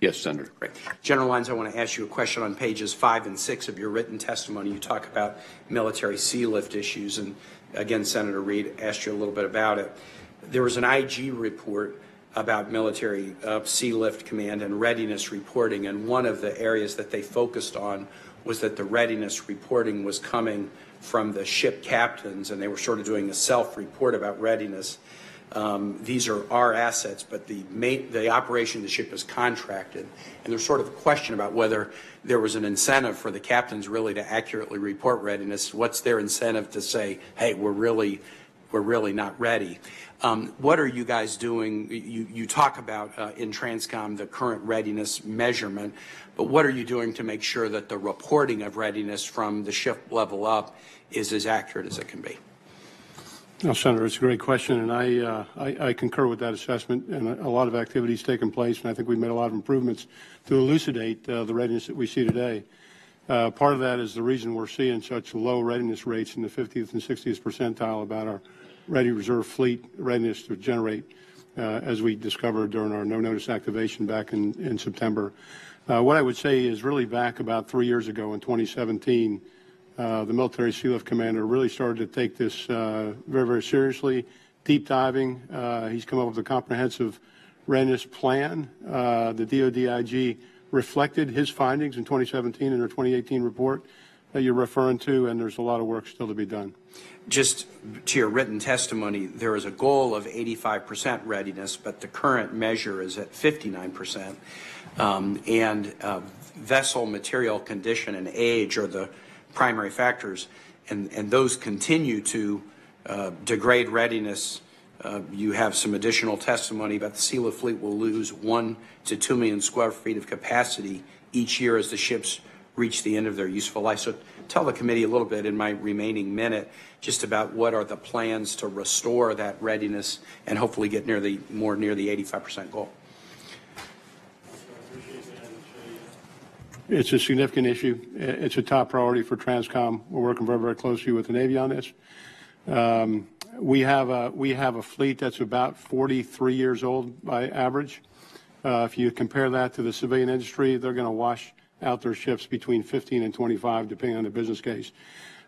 Yes, Senator. Great. General Lyons, I want to ask you a question on pages five and six of your written testimony. You talk about military sea lift issues, and again, Senator Reid asked you a little bit about it. There was an I G report about military uh, sea lift command and readiness reporting, and one of the areas that they focused on was that the readiness reporting was coming from the ship captains, and they were sort of doing a self-report about readiness. Um, these are our assets, but the, main, the operation of the ship is contracted. And there's sort of a question about whether there was an incentive for the captains really to accurately report readiness. What's their incentive to say, hey, we're really, we're really not ready? Um, what are you guys doing? You, you talk about uh, in TRANSCOM the current readiness measurement, but what are you doing to make sure that the reporting of readiness from the ship level up is as accurate as it can be? No, Senator, it's a great question, and I, uh, I, I concur with that assessment, and a, a lot of activities taken place, and I think we've made a lot of improvements to elucidate uh, the readiness that we see today. Uh, part of that is the reason we're seeing such low readiness rates in the fiftieth and sixtieth percentile about our Ready Reserve fleet readiness to generate, uh, as we discovered during our no-notice activation back in, in September. Uh, what I would say is really back about three years ago in twenty seventeen, Uh, the military sea lift commander really started to take this uh, very, very seriously, deep diving. Uh, he's come up with a comprehensive readiness plan. Uh, the DoD I G reflected his findings in twenty seventeen in their twenty eighteen report that you're referring to, and there's a lot of work still to be done. Just to your written testimony, there is a goal of eighty-five percent readiness, but the current measure is at fifty-nine percent. Um, and uh, vessel material condition and age are the primary factors, and, and those continue to uh, degrade readiness. Uh, you have some additional testimony about the sea lift fleet will lose one to two million square feet of capacity each year as the ships reach the end of their useful life. So tell the committee a little bit in my remaining minute just about what are the plans to restore that readiness and hopefully get near the more near the eighty-five percent goal. It's a significant issue. It's a top priority for TRANSCOM. We're working very, very closely with the Navy on this. Um, we have a we have a fleet that's about forty-three years old by average. Uh, if you compare that to the civilian industry, they're going to wash out their ships between fifteen and twenty-five, depending on the business case.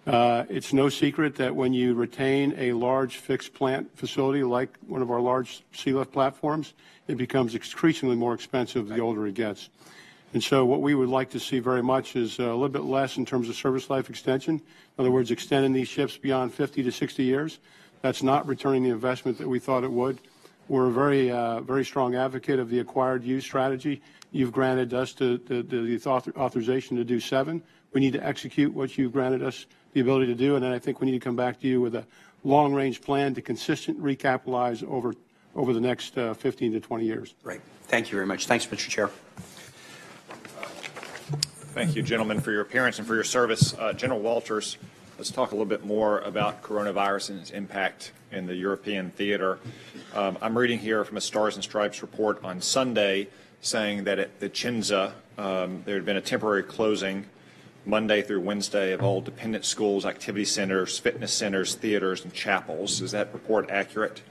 Uh, it's no secret that when you retain a large fixed plant facility like one of our large sea lift platforms, it becomes increasingly more expensive the older it gets. And so what we would like to see very much is a little bit less in terms of service life extension. In other words, extending these ships beyond fifty to sixty years. That's not returning the investment that we thought it would. We're a very, uh, very strong advocate of the acquired use strategy. You've granted us the, the, the author authorization to do seven. We need to execute what you've granted us the ability to do, and then I think we need to come back to you with a long-range plan to consistent recapitalize over, over the next uh, fifteen to twenty years. Right. Thank you very much. Thanks, Mister Chair. Thank you, gentlemen, for your appearance and for your service. Uh, General Wolters, let's talk a little bit more about coronavirus and its impact in the European theater. Um, I'm reading here from a Stars and Stripes report on Sunday saying that at Vicenza, um, there had been a temporary closing Monday through Wednesday of all dependent schools, activity centers, fitness centers, theaters, and chapels. Is that report accurate?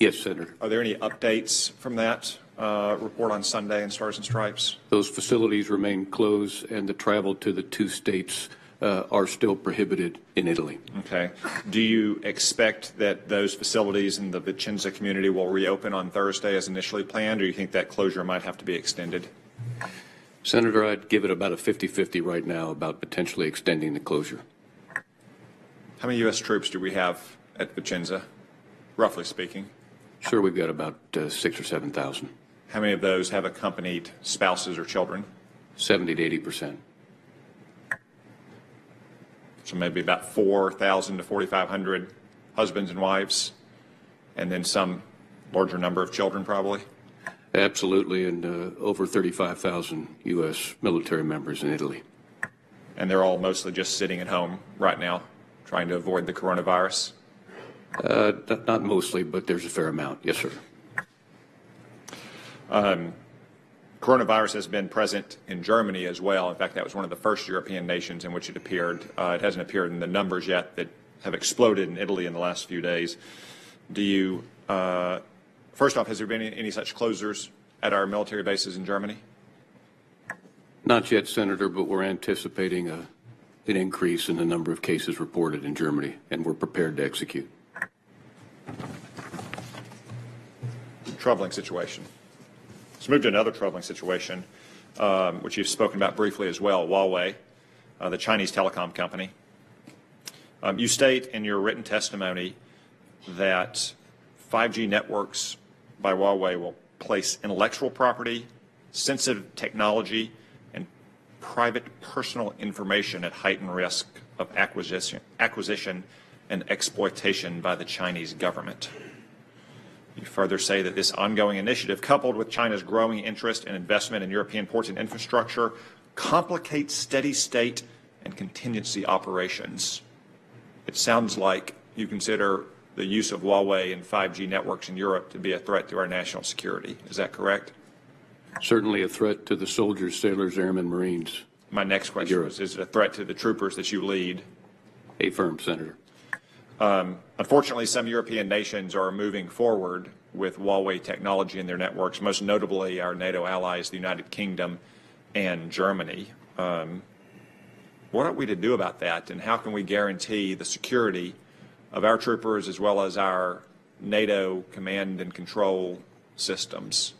Yes, Senator. Are there any updates from that Uh, report on Sunday in Stars and Stripes? Those facilities remain closed, and the travel to the two states uh, are still prohibited in Italy. Okay. Do you expect that those facilities in the Vicenza community will reopen on Thursday as initially planned, or do you think that closure might have to be extended? Senator, I'd give it about a fifty fifty right now about potentially extending the closure. How many U S troops do we have at Vicenza, roughly speaking? Sure, we've got about uh, six or seven thousand. How many of those have accompanied spouses or children? seventy to eighty percent. So maybe about four thousand to forty-five hundred husbands and wives, and then some larger number of children probably? Absolutely, and uh, over thirty-five thousand U S military members in Italy. and they're all mostly just sitting at home right now trying to avoid the coronavirus? Uh, not mostly, but there's a fair amount. Yes, sir. Um, coronavirus has been present in Germany as well. In fact, that was one of the first European nations in which it appeared. Uh, it hasn't appeared in the numbers yet that have exploded in Italy in the last few days. Do you, uh, first off, has there been any, any such closures at our military bases in Germany? Not yet, Senator, but we're anticipating a, an increase in the number of cases reported in Germany, and we're prepared to execute. Troubling situation. Let's move to another troubling situation, um, which you've spoken about briefly as well, Huawei, uh, the Chinese telecom company. Um, you state in your written testimony that five G networks by Huawei will place intellectual property, sensitive technology, and private personal information at heightened risk of acquisition, acquisition and exploitation by the Chinese government. You further say that this ongoing initiative, coupled with China's growing interest and investment in European ports and infrastructure, complicates steady state and contingency operations. It sounds like you consider the use of Huawei and five G networks in Europe to be a threat to our national security. Is that correct? Certainly a threat to the soldiers, sailors, airmen, Marines. My next question was, is it a threat to the troopers that you lead? Affirm, Senator. Um, unfortunately, some European nations are moving forward with Huawei technology in their networks, most notably our NATO allies, the United Kingdom and Germany. Um, what are we to do about that, and how can we guarantee the security of our troopers as well as our NATO command and control systems?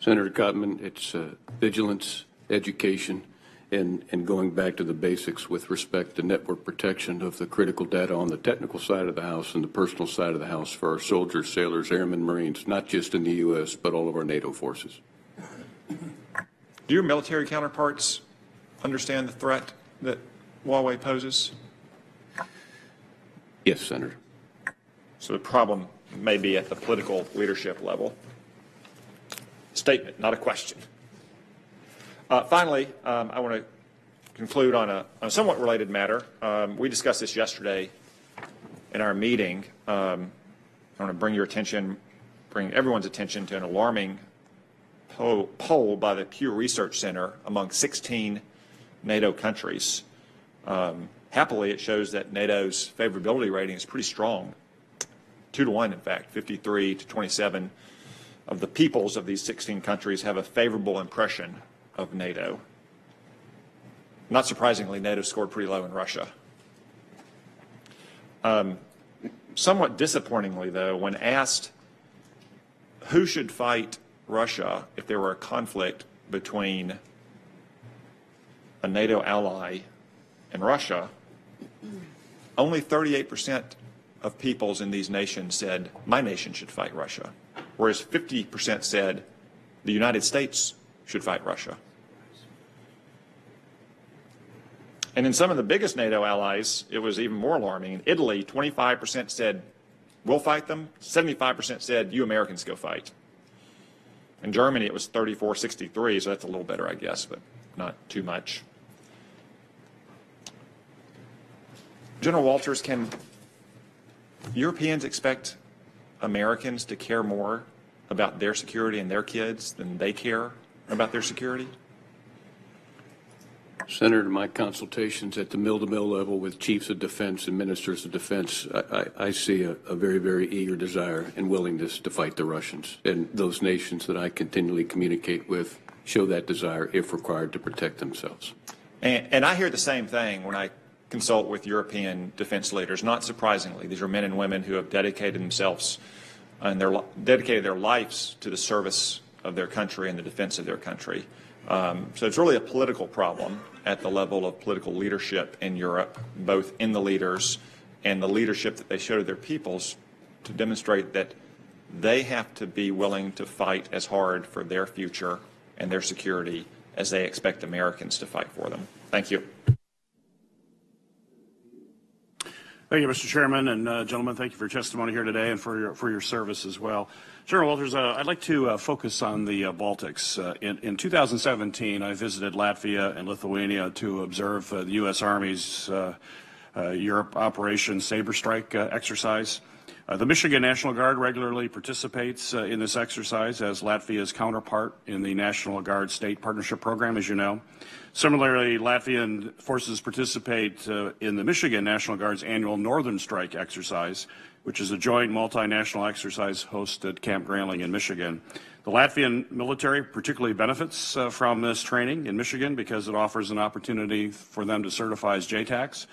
Senator Cotman, it's uh, vigilance, education, And, and going back to the basics with respect to network protection of the critical data on the technical side of the house and the personal side of the house for our soldiers, sailors, airmen, Marines, not just in the U S, but all of our NATO forces. Do your military counterparts understand the threat that Huawei poses? Yes, Senator. So the problem may be at the political leadership level. Statement, not a question. Uh, finally, um, I want to conclude on a, a somewhat related matter. Um, we discussed this yesterday in our meeting. Um, I want to bring your attention, bring everyone's attention to an alarming poll, poll by the Pew Research Center among sixteen NATO countries. Um, happily, it shows that NATO's favorability rating is pretty strong, two to one, in fact, fifty-three to twenty-seven of the peoples of these sixteen countries have a favorable impression of NATO. Not surprisingly, NATO scored pretty low in Russia. Um, somewhat disappointingly, though, when asked who should fight Russia if there were a conflict between a NATO ally and Russia, only thirty-eight percent of peoples in these nations said, my nation should fight Russia, whereas fifty percent said, the United States should fight Russia. And in some of the biggest NATO allies, it was even more alarming. In Italy, twenty-five percent said, we'll fight them. seventy-five percent said, you Americans go fight. In Germany, it was thirty-four sixty-three, so that's a little better, I guess, but not too much. General Wolters, can Europeans expect Americans to care more about their security and their kids than they care about their security? Senator, my consultations at the mill-to-mill level with chiefs of defense and ministers of defense, I, I, I see a, a very, very eager desire and willingness to fight the Russians. And those nations that I continually communicate with show that desire if required to protect themselves. And, and I hear the same thing when I consult with European defense leaders. Not surprisingly, these are men and women who have dedicated themselves and their, dedicated their lives to the service of their country and the defense of their country. Um, so it's really a political problem at the level of political leadership in Europe, both in the leaders and the leadership that they show to their peoples to demonstrate that they have to be willing to fight as hard for their future and their security as they expect Americans to fight for them. Thank you. Thank you, Mister Chairman, and uh, gentlemen, thank you for your testimony here today and for your, for your service as well. General Wolters, uh, I'd like to uh, focus on the uh, Baltics. Uh, in, in two thousand seventeen, I visited Latvia and Lithuania to observe uh, the U S Army's uh, uh, Europe Operation Saberstrike uh, exercise. Uh, the Michigan National Guard regularly participates uh, in this exercise as Latvia's counterpart in the National Guard State Partnership Program, as you know. Similarly, Latvian forces participate uh, in the Michigan National Guard's annual Northern Strike exercise, which is a joint multinational exercise hosted at Camp Grayling in Michigan. The Latvian military particularly benefits uh, from this training in Michigan because it offers an opportunity for them to certify as J TACs.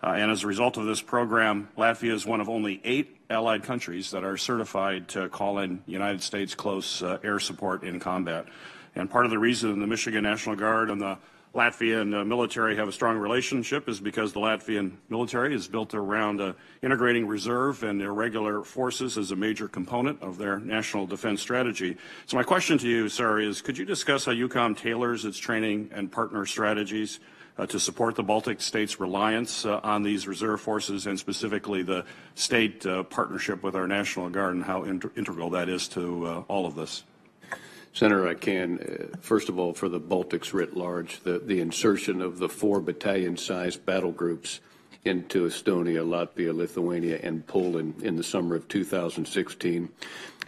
Uh, and as a result of this program, Latvia is one of only eight allied countries that are certified to call in United States close uh, air support in combat. And part of the reason the Michigan National Guard and the Latvian uh, military have a strong relationship is because the Latvian military is built around uh, integrating reserve and irregular forces as a major component of their national defense strategy. So my question to you, sir, is could you discuss how EUCOM tailors its training and partner strategies Uh, to support the Baltic states' reliance uh, on these reserve forces and specifically the state uh, partnership with our National Guard and how inter integral that is to uh, all of this? Senator, I can. Uh, first of all, for the Baltics writ large, the, the insertion of the four battalion-sized battle groups into Estonia, Latvia, Lithuania, and Poland in the summer of two thousand sixteen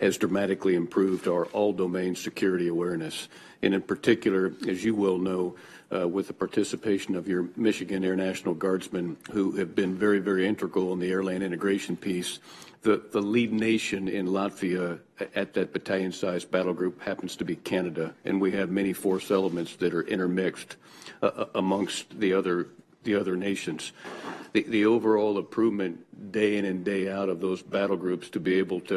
has dramatically improved our all-domain security awareness. And in particular, as you well know, Uh, with the participation of your Michigan Air National Guardsmen, who have been very, very integral in the airland integration piece. The, the lead nation in Latvia at that battalion-sized battle group happens to be Canada, and we have many force elements that are intermixed uh, amongst the other the other nations. The, the overall improvement day in and day out of those battle groups to be able to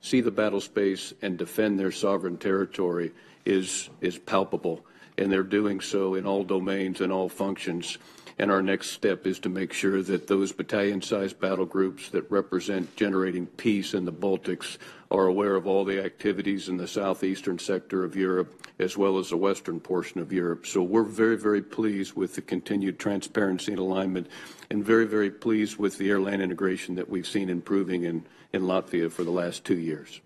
see the battle space and defend their sovereign territory is is palpable. And they're doing so in all domains and all functions. And our next step is to make sure that those battalion-sized battle groups that represent generating peace in the Baltics are aware of all the activities in the southeastern sector of Europe, as well as the western portion of Europe. So we're very, very pleased with the continued transparency and alignment, and very, very pleased with the air-land integration that we've seen improving in, in Latvia for the last two years.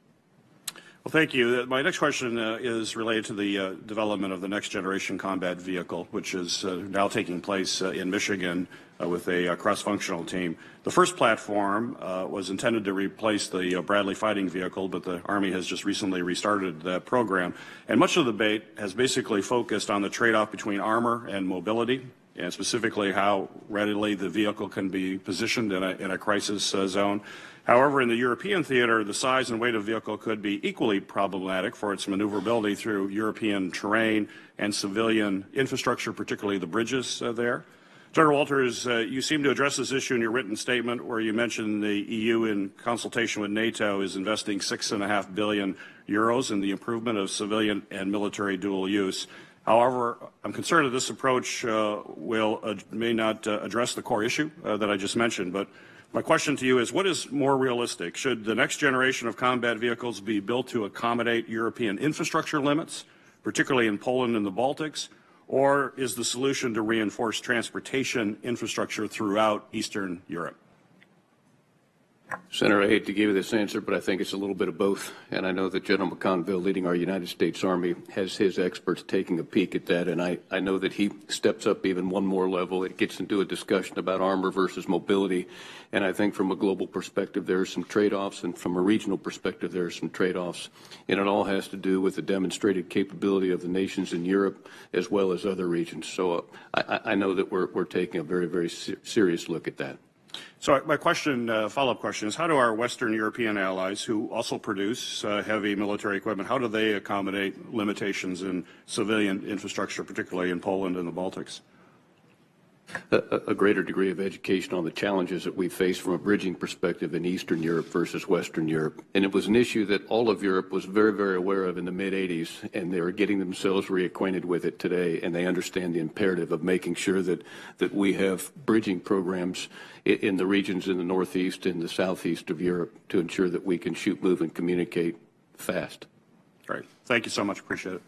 Well, thank you. My next question uh, is related to the uh, development of the next generation combat vehicle, which is uh, now taking place uh, in Michigan uh, with a uh, cross-functional team. The first platform uh, was intended to replace the uh, Bradley fighting vehicle, but the Army has just recently restarted that program. And much of the debate has basically focused on the trade-off between armor and mobility, and specifically how readily the vehicle can be positioned in a, in a crisis uh, zone. However, in the European theater, the size and weight of the vehicle could be equally problematic for its maneuverability through European terrain and civilian infrastructure, particularly the bridges uh, there. General Wolters, uh, you seem to address this issue in your written statement where you mentioned the E U in consultation with NATO is investing six and a half billion euros in the improvement of civilian and military dual use. However, I'm concerned that this approach uh, will, uh, may not uh, address the core issue uh, that I just mentioned. But my question to you is, what is more realistic? Should the next generation of combat vehicles be built to accommodate European infrastructure limits, particularly in Poland and the Baltics? Or is the solution to reinforce transportation infrastructure throughout Eastern Europe? Senator, I hate to give you this answer, but I think it's a little bit of both. And I know that General McConville, leading our United States Army, has his experts taking a peek at that. And I, I know that he steps up even one more level. It gets into a discussion about armor versus mobility. And I think from a global perspective, there are some trade-offs. And from a regional perspective, there are some trade-offs. And it all has to do with the demonstrated capability of the nations in Europe as well as other regions. So uh, I, I know that we're, we're taking a very, very ser- serious look at that. So my question, uh, follow-up question is, how do our Western European allies who also produce uh, heavy military equipment, how do they accommodate limitations in civilian infrastructure, particularly in Poland and the Baltics? A, a greater degree of education on the challenges that we face from a bridging perspective in Eastern Europe versus Western Europe. And it was an issue that all of Europe was very, very aware of in the mid eighties, and they are getting themselves reacquainted with it today, and they understand the imperative of making sure that, that we have bridging programs in, in the regions in the Northeast and the Southeast of Europe to ensure that we can shoot, move, and communicate fast. Great. Thank you so much. Appreciate it.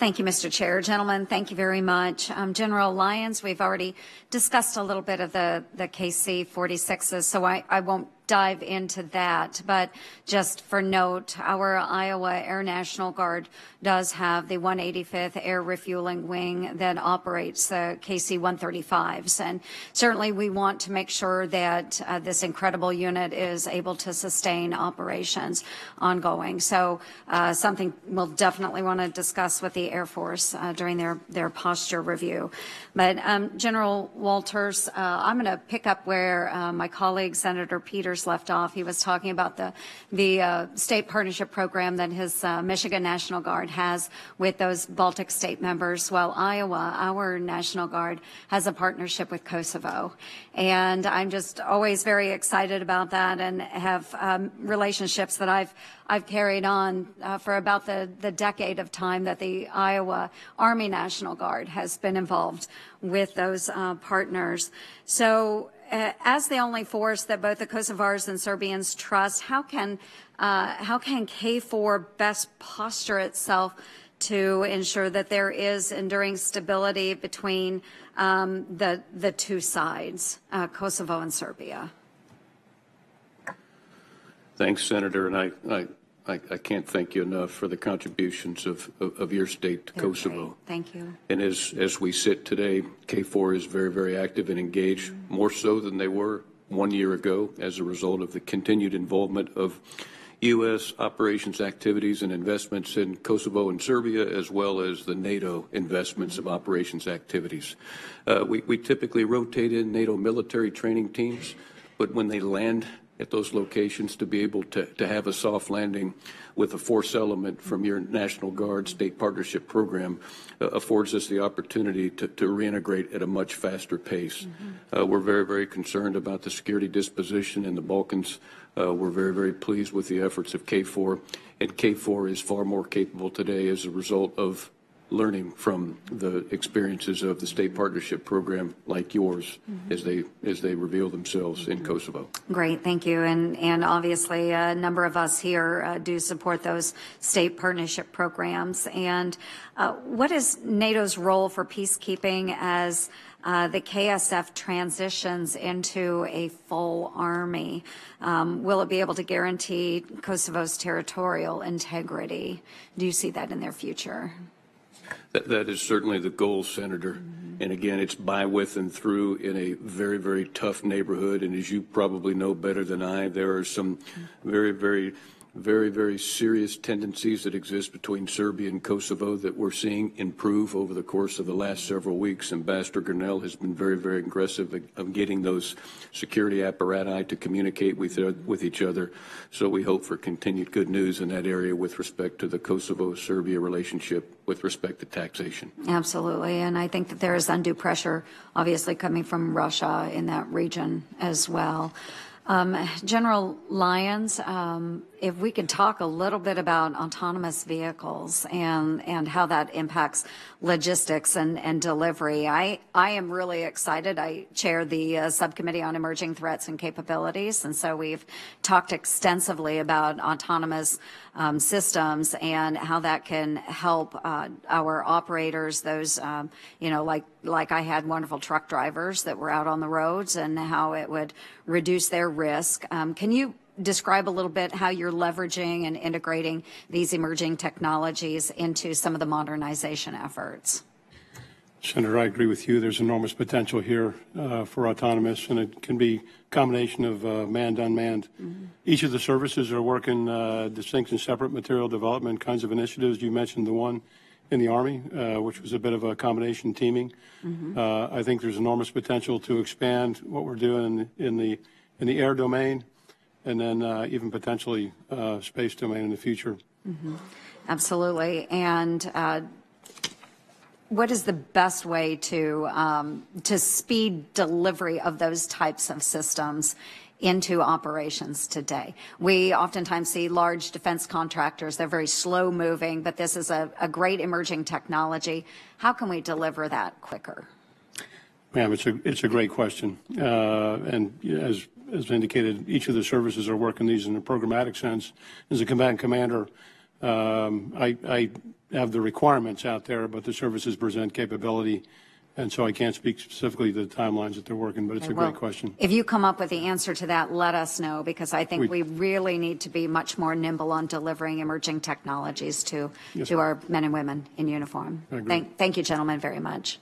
Thank you, Mister Chair. Gentlemen, thank you very much. Um, General Lyons, we've already discussed a little bit of the, the K C forty-sixes, so I, I won't dive into that, but just for note, our Iowa Air National Guard does have the one eighty-fifth Air Refueling Wing that operates the K C one thirty-fives, and certainly we want to make sure that uh, this incredible unit is able to sustain operations ongoing. So uh, something we'll definitely want to discuss with the Air Force uh, during their, their posture review. But um, General Wolters, uh, I'm going to pick up where uh, my colleague, Senator Peters, left off. He was talking about the the uh, state partnership program that his uh, Michigan National Guard has with those Baltic state members, while Iowa, our National Guard, has a partnership with Kosovo. And I'm just always very excited about that, and have um, relationships that I've I've carried on uh, for about the, the decade of time that the Iowa Army National Guard has been involved with those uh, partners. So as the only force that both the Kosovars and Serbians trust, how can uh, how can K F O R best posture itself to ensure that there is enduring stability between um, the the two sides, uh, Kosovo and Serbia? Thanks, Senator, and I I, I, I can't thank you enough for the contributions of, of, of your state to They're Kosovo. Great. Thank you. And as, as we sit today, K F O R is very, very active and engaged, mm-hmm. more so than they were one year ago as a result of the continued involvement of U S operations activities and investments in Kosovo and Serbia, as well as the NATO investments of operations activities. Uh, we, we typically rotate in NATO military training teams, but when they land at those locations, to be able to, to have a soft landing with a force element from your National Guard State Partnership Program uh, affords us the opportunity to, to reintegrate at a much faster pace. Mm-hmm. uh, we're very, very concerned about the security disposition in the Balkans. Uh, we're very, very pleased with the efforts of K F O R, and K F O R is far more capable today as a result of learning from the experiences of the state partnership program like yours, mm-hmm. as they as they reveal themselves in Kosovo. Great, thank you. And and obviously a number of us here uh, do support those state partnership programs. And uh, what is NATO's role for peacekeeping as Uh, the K S F transitions into a full army? Um, will it be able to guarantee Kosovo's territorial integrity? Do you see that in their future? That, that is certainly the goal, Senator. Mm-hmm. And again, it's by, with, and through in a very, very tough neighborhood. And as you probably know better than I, there are some very, very, very, very serious tendencies that exist between Serbia and Kosovo that we're seeing improve over the course of the last several weeks. Ambassador Grinnell has been very, very aggressive of getting those security apparatus to communicate with, with each other. So we hope for continued good news in that area with respect to the Kosovo-Serbia relationship with respect to taxation. Absolutely. And I think that there is undue pressure, obviously, coming from Russia in that region as well. Um, General Lyons, um, if we could talk a little bit about autonomous vehicles and, and how that impacts logistics and, and delivery. I, I am really excited. I chair the uh, Subcommittee on Emerging Threats and Capabilities, and so we've talked extensively about autonomous um, systems and how that can help uh, our operators, those, um, you know, like like I had wonderful truck drivers that were out on the roads, and how it would reduce their risk. Um, can you describe a little bit how you're leveraging and integrating these emerging technologies into some of the modernization efforts? Senator, I agree with you. There's enormous potential here uh, for autonomous, and it can be a combination of uh, manned, unmanned. Mm-hmm. Each of the services are working uh, distinct and separate material development kinds of initiatives. You mentioned the one in the Army, uh, which was a bit of a combination teaming. Mm-hmm. uh, I think there's enormous potential to expand what we're doing in the in the air domain, and then uh, even potentially uh, space domain in the future. Mm-hmm. Absolutely. And uh, what is the best way to um, to speed delivery of those types of systems into operations today? We oftentimes see large defense contractors, they're very slow moving, but this is a, a great emerging technology. How can we deliver that quicker? Ma'am, it's a, it's a great question. Uh, and as, as indicated, each of the services are working these in a programmatic sense. As a combatant commander, Um, I, I have the requirements out there, but the services present capability, and so I can't speak specifically to the timelines that they're working, but it's okay, a well, great question. If you come up with the answer to that, let us know, because I think we, we really need to be much more nimble on delivering emerging technologies to, yes, to our men and women in uniform. Thank, thank you, gentlemen, very much.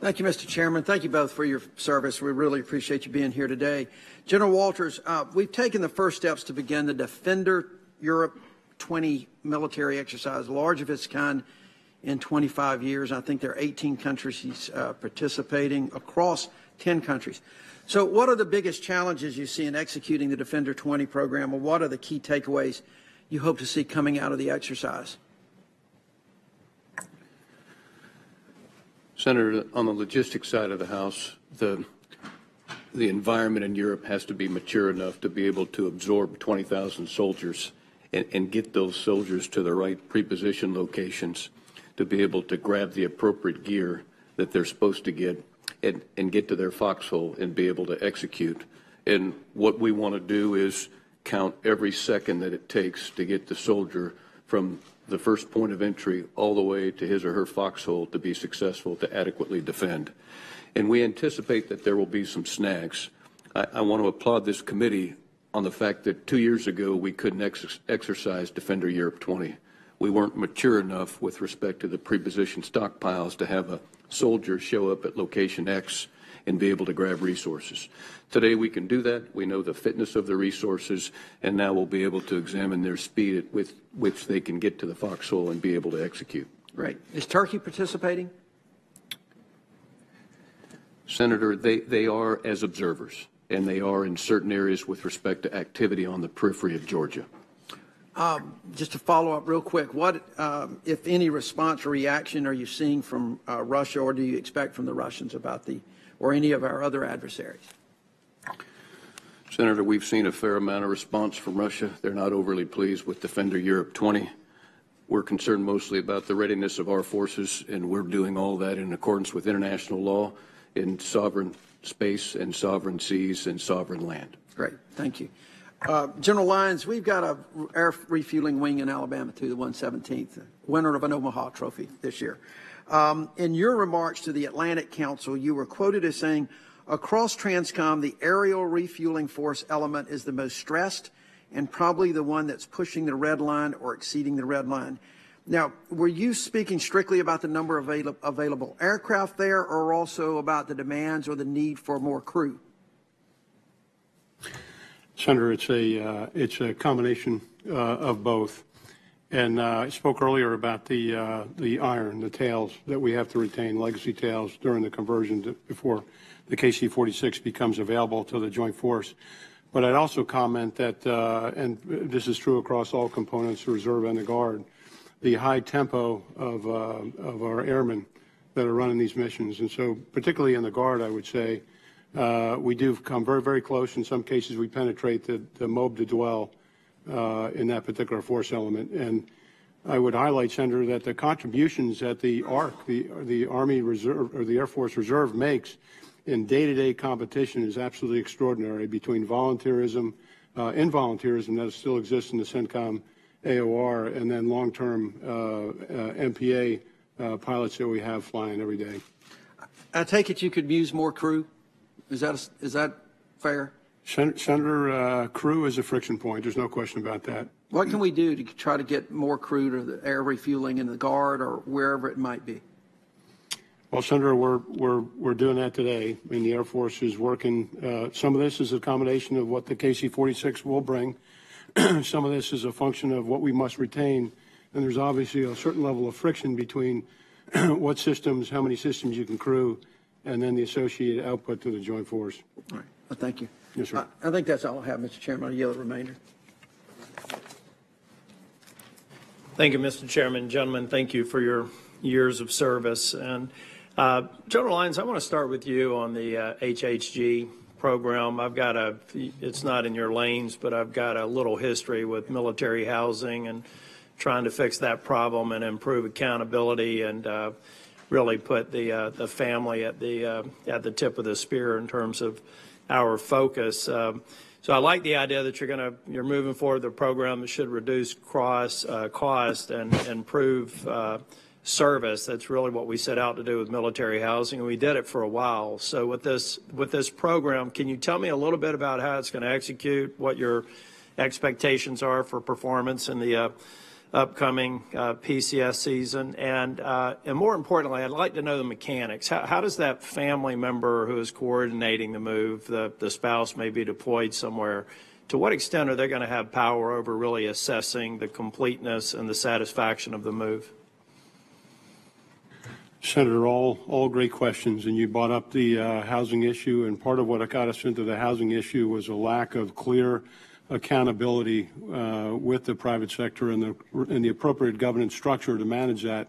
Thank you, Mister Chairman. Thank you both for your service. We really appreciate you being here today. General Wolters, uh, we've taken the first steps to begin the Defender Europe twenty military exercise, large of its kind in twenty-five years. I think there are eighteen countries uh, participating across ten countries. So what are the biggest challenges you see in executing the Defender twenty program, or what are the key takeaways you hope to see coming out of the exercise? Senator, on the logistics side of the House, the, the environment in Europe has to be mature enough to be able to absorb twenty thousand soldiers and, and get those soldiers to the right preposition locations to be able to grab the appropriate gear that they're supposed to get and, and get to their foxhole and be able to execute. And what we want to do is count every second that it takes to get the soldier from the first point of entry all the way to his or her foxhole to be successful to adequately defend. And we anticipate that there will be some snags. I, I want to applaud this committee on the fact that two years ago we couldn't ex exercise Defender Europe twenty. We weren't mature enough with respect to the preposition stockpiles to have a soldier show up at location X and be able to grab resources. Today we can do that. We know the fitness of the resources, and now we'll be able to examine their speed at with which they can get to the foxhole and be able to execute. Right. Is Turkey participating? Senator, they, they are as observers, and they are in certain areas with respect to activity on the periphery of Georgia. Um, just to follow up real quick, what, um, if any, response or reaction are you seeing from uh, Russia, or do you expect from the Russians about the or any of our other adversaries? Senator, we've seen a fair amount of response from Russia. They're not overly pleased with Defender Europe twenty. We're concerned mostly about the readiness of our forces, and we're doing all that in accordance with international law in sovereign space and sovereign seas and sovereign land. Great, thank you. Uh, General Lyons, we've got a air refueling wing in Alabama through the one seventeenth, winner of an Omaha trophy this year. Um, in your remarks to the Atlantic Council, you were quoted as saying, across TRANSCOM, the aerial refueling force element is the most stressed and probably the one that's pushing the red line or exceeding the red line. Now, were you speaking strictly about the number of avail available aircraft there, or also about the demands or the need for more crew? Senator, it's a, uh, it's a combination uh, of both. And uh, I spoke earlier about the uh, the iron, the tails that we have to retain, legacy tails during the conversion to, before the K C forty-six becomes available to the Joint Force. But I'd also comment that, uh, and this is true across all components, the Reserve and the Guard, the high tempo of uh, of our airmen that are running these missions. And so, particularly in the Guard, I would say uh, we do come very, very close. In some cases, we penetrate the, the mob to dwell. Uh, in that particular force element. And I would highlight, Senator, that the contributions that the ARC, the, the Army Reserve, or the Air Force Reserve makes in day-to-day competition is absolutely extraordinary between volunteerism, uh, involunteerism that still exists in the CENTCOM A O R, and then long-term uh, uh, M P A uh, pilots that we have flying every day. I take it you could use more crew? Is that, a, is that fair? Sen Senator, uh, crew is a friction point. There's no question about that. What can we do to try to get more crew to the air refueling in the Guard or wherever it might be? Well, Senator, we're we're we're doing that today. I mean, the Air Force is working. Uh, some of this is a combination of what the K C forty-six will bring. Some of this is a function of what we must retain, and there's obviously a certain level of friction between what systems, how many systems you can crew, and then the associated output to the Joint Force. All right. Well, thank you. Yes, sir. I, I think that's all I have, Mister Chairman. I'll yield the remainder. Thank you, Mister Chairman. Gentlemen, thank you for your years of service. And uh, General Lyons, I want to start with you on the uh, H H G program. I've got a, it's not in your lanes, but I've got a little history with military housing and trying to fix that problem and improve accountability and uh, really put the uh, the family at the uh, at the tip of the spear in terms of our focus. Um, So I like the idea that you're going to you're moving forward with a program that should reduce cross uh, cost and improve uh, service. That's really what we set out to do with military housing, and we did it for a while. So with this with this program, can you tell me a little bit about how it's going to execute, what your expectations are for performance in the uh, upcoming uh, P C S season, and uh, and more importantly, I'd like to know the mechanics. How, how does that family member who is coordinating the move, the the spouse may be deployed somewhere, to what extent are they going to have power over really assessing the completeness and the satisfaction of the move? Senator, all all great questions, and you brought up the uh, housing issue, and part of what got us into the housing issue was a lack of clear accountability uh, with the private sector and the and the appropriate governance structure to manage that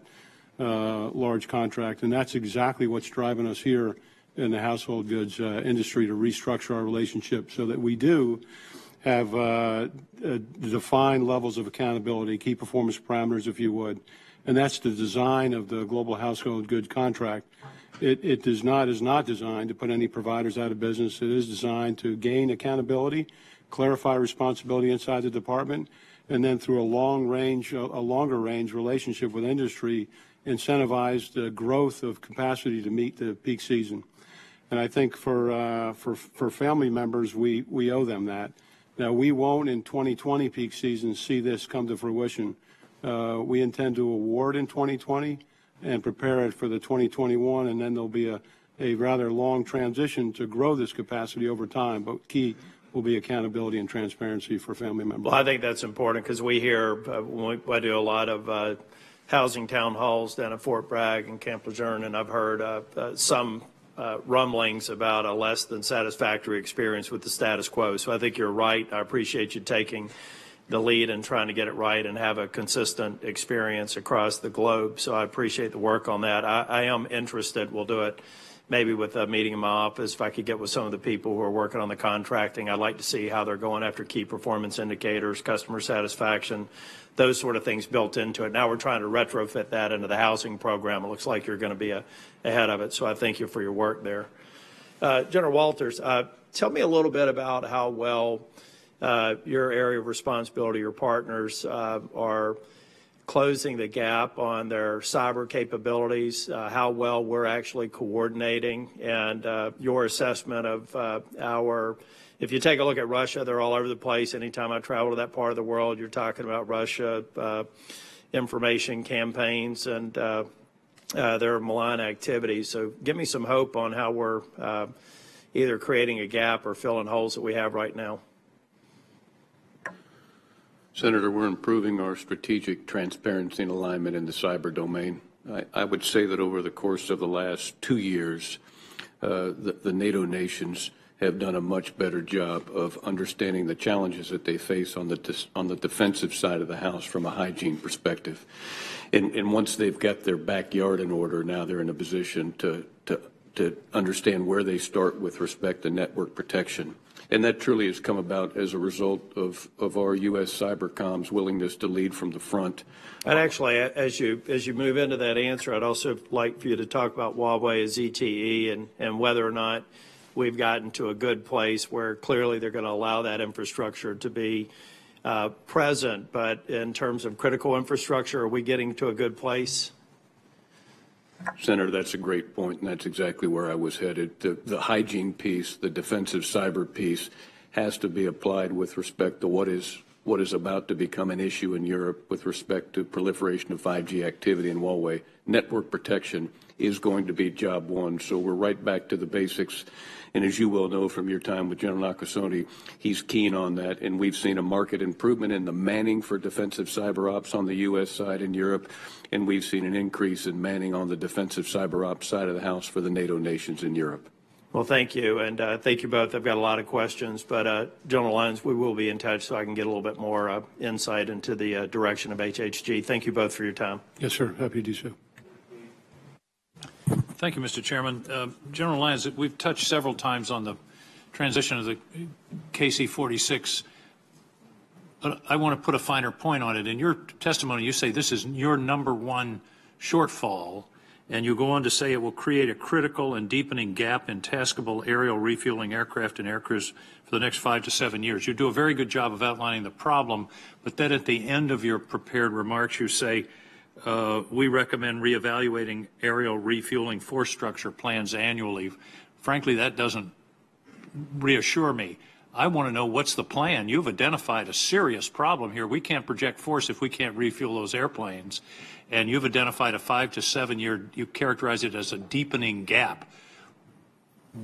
uh, large contract, and that's exactly what's driving us here in the household goods uh, industry to restructure our relationship so that we do have uh, defined levels of accountability, key performance parameters, if you would, and that's the design of the global household goods contract. It, it does not is not designed to put any providers out of business. It is designed to gain accountability, clarify responsibility inside the department, and then through a long range, a longer range relationship with industry, incentivize the growth of capacity to meet the peak season. And I think for uh, for for family members, we we owe them that. Now we won't in twenty twenty peak season see this come to fruition. Uh, we intend to award in twenty twenty and prepare it for the twenty twenty-one, and then there'll be a a rather long transition to grow this capacity over time. But key will be accountability and transparency for family members. Well, I think that's important because we hear, uh, we, I do a lot of uh, housing town halls down at Fort Bragg and Camp Lejeune, and I've heard uh, uh, some uh, rumblings about a less than satisfactory experience with the status quo. So I think you're right. I appreciate you taking the lead and trying to get it right and have a consistent experience across the globe. So I appreciate the work on that. I, I am interested. We'll do it. Maybe with a meeting in my office, if I could get with some of the people who are working on the contracting, I'd like to see how they're going after key performance indicators, customer satisfaction, those sort of things built into it. Now we're trying to retrofit that into the housing program. It looks like you're going to be a, ahead of it, so I thank you for your work there. Uh, General Wolters, uh, tell me a little bit about how well uh, your area of responsibility, your partners uh, are closing the gap on their cyber capabilities, uh, how well we're actually coordinating, and uh, your assessment of uh, our, if you take a look at Russia, they're all over the place. Anytime I travel to that part of the world, you're talking about Russia uh, information campaigns and uh, uh, their malign activities. So give me some hope on how we're uh, either creating a gap or filling holes that we have right now. Senator, we're improving our strategic transparency and alignment in the cyber domain. I, I would say that over the course of the last two years, uh, the, the NATO nations have done a much better job of understanding the challenges that they face on the on the defensive side of the house from a hygiene perspective. And, and once they've got their backyard in order, now they're in a position to, to, to understand where they start with respect to network protection. And that truly has come about as a result of, of our U S Cybercom's willingness to lead from the front. And actually, as you as you move into that answer, I'd also like for you to talk about Huawei as Z T E and, and whether or not we've gotten to a good place where clearly they're going to allow that infrastructure to be uh, present. But in terms of critical infrastructure, are we getting to a good place? Senator, that's a great point, and that's exactly where I was headed. The, the hygiene piece, the defensive cyber piece, has to be applied with respect to what is what is about to become an issue in Europe with respect to proliferation of five G activity in Huawei. Network protection is going to be job one, so we're right back to the basics. And as you well know from your time with General Nakasone, he's keen on that, and we've seen a market improvement in the manning for defensive cyber ops on the U S side in Europe, and we've seen an increase in manning on the defensive cyber ops side of the house for the NATO nations in Europe. Well, thank you, and uh, thank you both. I've got a lot of questions, but uh, General Lyons, we will be in touch so I can get a little bit more uh, insight into the uh, direction of H H G. Thank you both for your time. Yes, sir. Happy to do so. Thank you, Mister Chairman. Uh, General Lyons, we've touched several times on the transition of the K C forty-six, but I want to put a finer point on it. In your testimony, you say this is your number one shortfall, And you go on to say it will create a critical and deepening gap in taskable aerial refueling aircraft and air crews for the next five to seven years. You do a very good job of outlining the problem, but then at the end of your prepared remarks, you say, uh, we recommend reevaluating aerial refueling force structure plans annually. Frankly, that doesn't reassure me. I want to know what's the plan. You've identified a serious problem here. We can't project force if we can't refuel those airplanes. And you've identified a five to seven year, you characterize it as a deepening gap.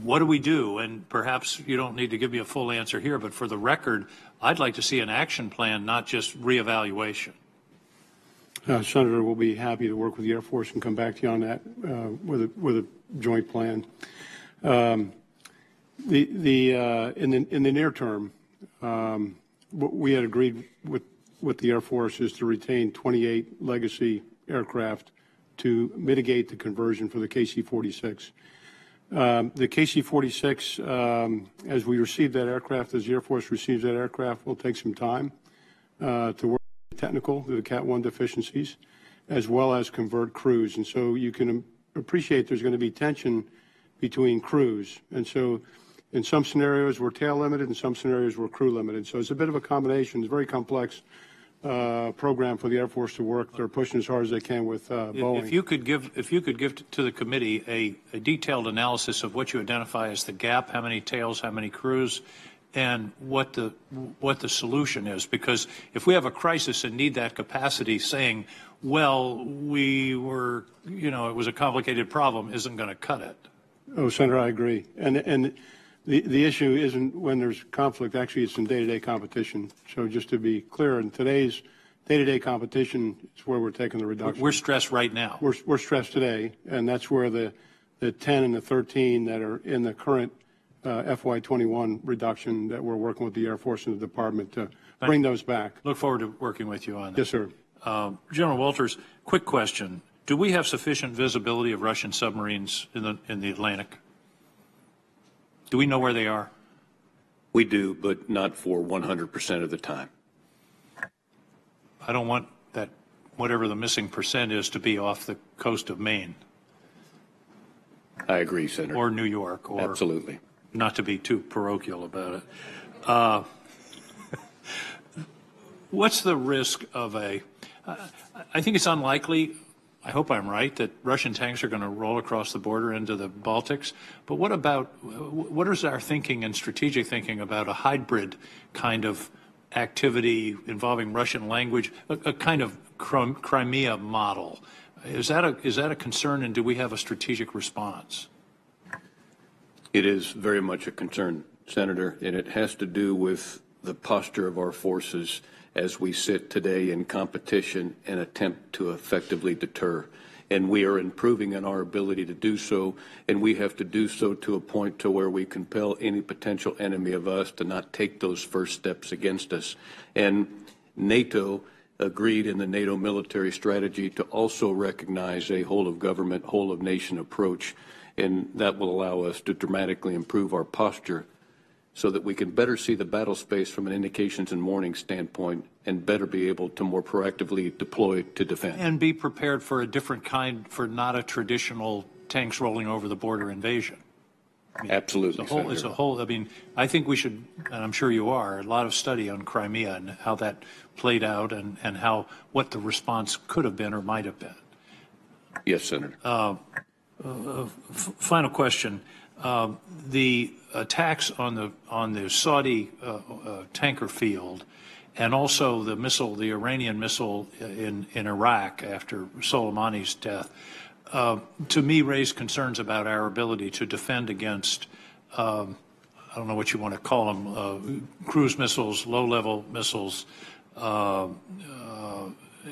What do we do? And perhaps you don't need to give me a full answer here, but for the record, I'd like to see an action plan, not just reevaluation. Uh, Senator, we'll be happy to work with the Air Force and come back to you on that uh, with, a, with a joint plan. Um, The, the, uh, in, the, in the near term, um, what we had agreed with, with the Air Force is to retain twenty-eight legacy aircraft to mitigate the conversion for the K C forty-six. Um, the K C forty-six, um, as we receive that aircraft, as the Air Force receives that aircraft, will take some time uh, to work technical through the Cat one deficiencies, as well as convert crews. And so you can appreciate there's going to be tension between crews. And so in some scenarios, we're tail limited, in some scenarios, we're crew limited. So it's a bit of a combination. It's a very complex uh, program for the Air Force to work. They're pushing as hard as they can with uh, Boeing. If you could give, if you could give to the committee a, a detailed analysis of what you identify as the gap, how many tails, how many crews, and what the what the solution is. Because if we have a crisis and need that capacity, saying, well, we were, you know, it was a complicated problem, isn't going to cut it. Oh, Senator, I agree. And and the the issue isn't when there's conflict. Actually, it's in day-to-day competition. So just to be clear, in today's day-to-day competition, it's where we're taking the reduction. We're stressed right now. We're we're stressed today, and that's where the the ten and the thirteen that are in the current uh, F Y twenty-one reduction that we're working with the Air Force and the Department to Thank bring those back. Look forward to working with you on that. Yes, sir. Um, General Wolters, quick question. Do we have sufficient visibility of Russian submarines in the in the Atlantic? Do we know where they are? We do, but not for one hundred percent of the time. I don't want that, whatever the missing percent is, to be off the coast of Maine. I agree, Senator. Or New York. Or absolutely. Not to be too parochial about it. Uh, what's the risk of a, uh, I think it's unlikely, I hope I'm right, that Russian tanks are going to roll across the border into the Baltics. But what about, what is our thinking and strategic thinking about a hybrid kind of activity involving Russian language, a, a kind of Crimea model? Is that, a, is that a concern, and do we have a strategic response? It is very much a concern, Senator, and it has to do with the posture of our forces as we sit today in competition and attempt to effectively deter. And we are improving in our ability to do so, and we have to do so to a point to where we compel any potential enemy of us to not take those first steps against us. And NATO agreed in the NATO military strategy to also recognize a whole of government, whole of nation approach, and that will allow us to dramatically improve our posture, so that we can better see the battle space from an indications and warning standpoint and better be able to more proactively deploy to defend. And be prepared for a different kind, for not a traditional tanks rolling over the border invasion. I mean, absolutely. It's a, whole, it's a whole, I mean, I think we should, and I'm sure you are, a lot of study on Crimea and how that played out and, and how, what the response could have been or might have been. Yes, Senator. Uh, uh, f final question. Uh, the attacks on the on the Saudi uh, uh, tanker field, and also the missile, the Iranian missile in in Iraq after Soleimani's death, uh, to me raised concerns about our ability to defend against um, I don't know what you want to call them, uh, cruise missiles, low-level missiles, uh, uh,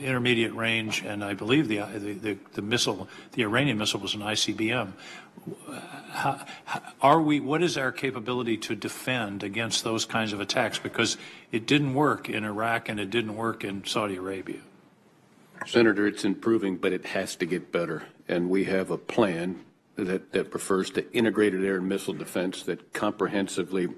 intermediate range, and I believe the, the the the missile, the Iranian missile, was an I C B M. How, are we? What is our capability to defend against those kinds of attacks? Because it didn't work in Iraq and it didn't work in Saudi Arabia. Senator, it's improving, but it has to get better. And we have a plan that that refers to integrated air and missile defense that comprehensively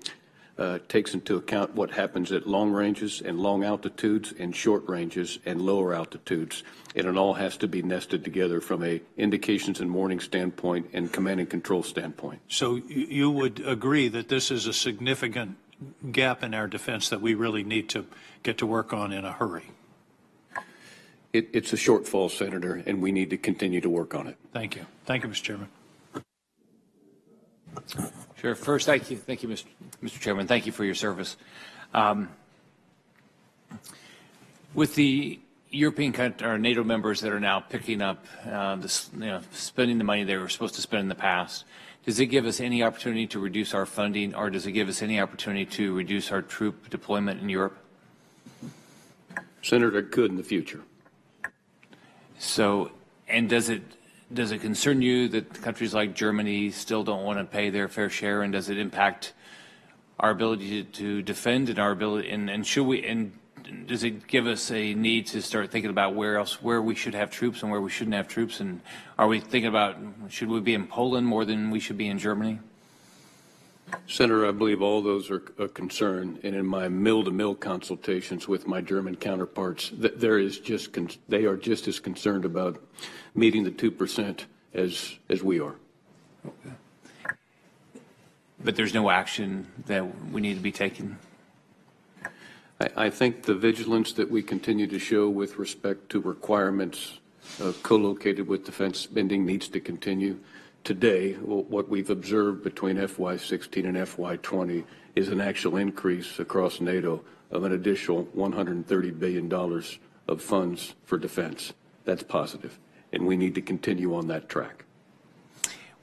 uh, takes into account what happens at long ranges and long altitudes and short ranges and lower altitudes. And it all has to be nested together from a indications and warning standpoint and command and control standpoint. So you would agree that this is a significant gap in our defense that we really need to get to work on in a hurry? It, it's a shortfall, Senator, and we need to continue to work on it. Thank you. Thank you, Mister Chairman. Sure. First, thank you. Thank you, Mister Mister Chairman. Thank you for your service. Um, with the European or NATO members that are now picking up, uh, this, you know, spending the money they were supposed to spend in the past, does it give us any opportunity to reduce our funding, or does it give us any opportunity to reduce our troop deployment in Europe? Senator, could in the future. So, and does it does it concern you that countries like Germany still don't want to pay their fair share, and does it impact our ability to, to defend and our ability, and, and should we, and does it give us a need to start thinking about where else, where we should have troops and where we shouldn't have troops, and are we thinking about, should we be in Poland more than we should be in Germany? Senator, I believe all those are a concern, and in my mill-to-mill consultations with my German counterparts, there is just they are just as concerned about meeting the two percent as as we are. Okay. But there's no action that we need to be taking. I, I think the vigilance that we continue to show with respect to requirements uh, co-located with defense spending needs to continue. Today, what we've observed between F Y sixteen and F Y twenty is an actual increase across NATO of an additional one hundred thirty billion dollars of funds for defense. That's positive, and we need to continue on that track.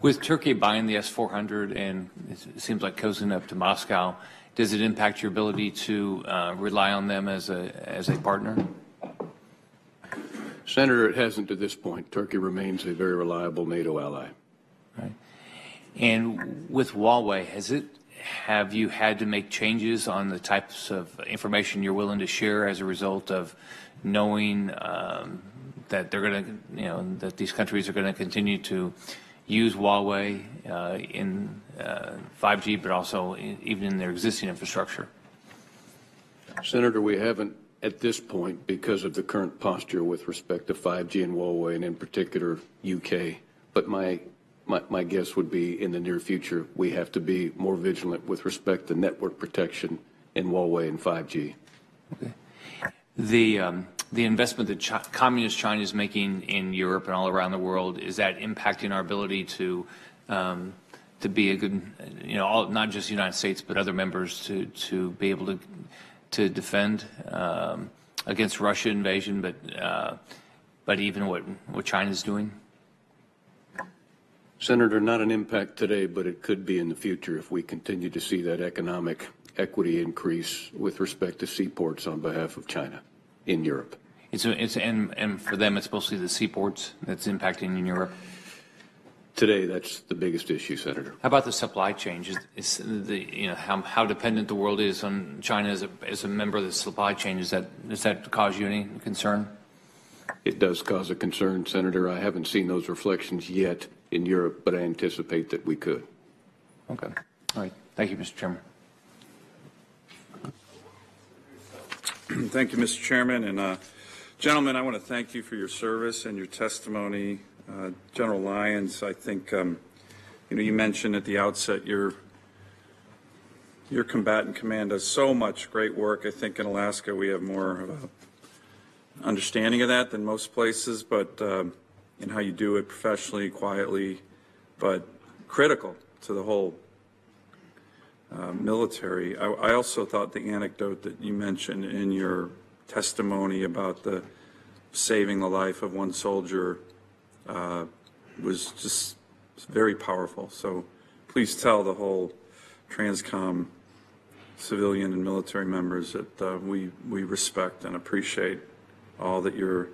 With Turkey buying the S four hundred and it seems like cozying up to Moscow, does it impact your ability to uh, rely on them as a, as a partner? Senator, it hasn't to this point. Turkey remains a very reliable NATO ally. Right. And with Huawei, has it, have you had to make changes on the types of information you're willing to share as a result of knowing um, that they're going to, you know, that these countries are going to continue to use Huawei uh, in uh, five G, but also in, even in their existing infrastructure? Senator, we haven't at this point because of the current posture with respect to five G and Huawei, and in particular U K. But my My, my guess would be in the near future, we have to be more vigilant with respect to network protection in Huawei and five G. Okay. The, um, the investment that Ch- Communist China is making in Europe and all around the world, is that impacting our ability to, um, to be a good, you know, all, not just the United States, but other members to, to be able to, to defend um, against Russia invasion, but, uh, but even what, what China is doing? Senator, not an impact today, but it could be in the future if we continue to see that economic equity increase with respect to seaports on behalf of China in Europe. It's, a, it's and, and for them, it's mostly the seaports that's impacting in Europe? Today, that's the biggest issue, Senator. How about the supply chain? Is, is the, you know, how, how dependent the world is on China as a, as a member of the supply chain? Is that, does that cause you any concern? It does cause a concern, Senator. I haven't seen those reflections yet in Europe, but I anticipate that we could. Okay. All right. Thank you, Mister Chairman. Thank you, Mister Chairman. And uh, gentlemen, I want to thank you for your service and your testimony. Uh, General Lyons, I think, um, you know, you mentioned at the outset your, your combatant command does so much great work. I think in Alaska we have more of a understanding of that than most places, but um, in how you do it professionally, quietly, but critical to the whole uh, military. I, I also thought the anecdote that you mentioned in your testimony about the saving the life of one soldier uh, was just very powerful. So please tell the whole TRANSCOM civilian and military members that uh, we, we respect and appreciate all that you're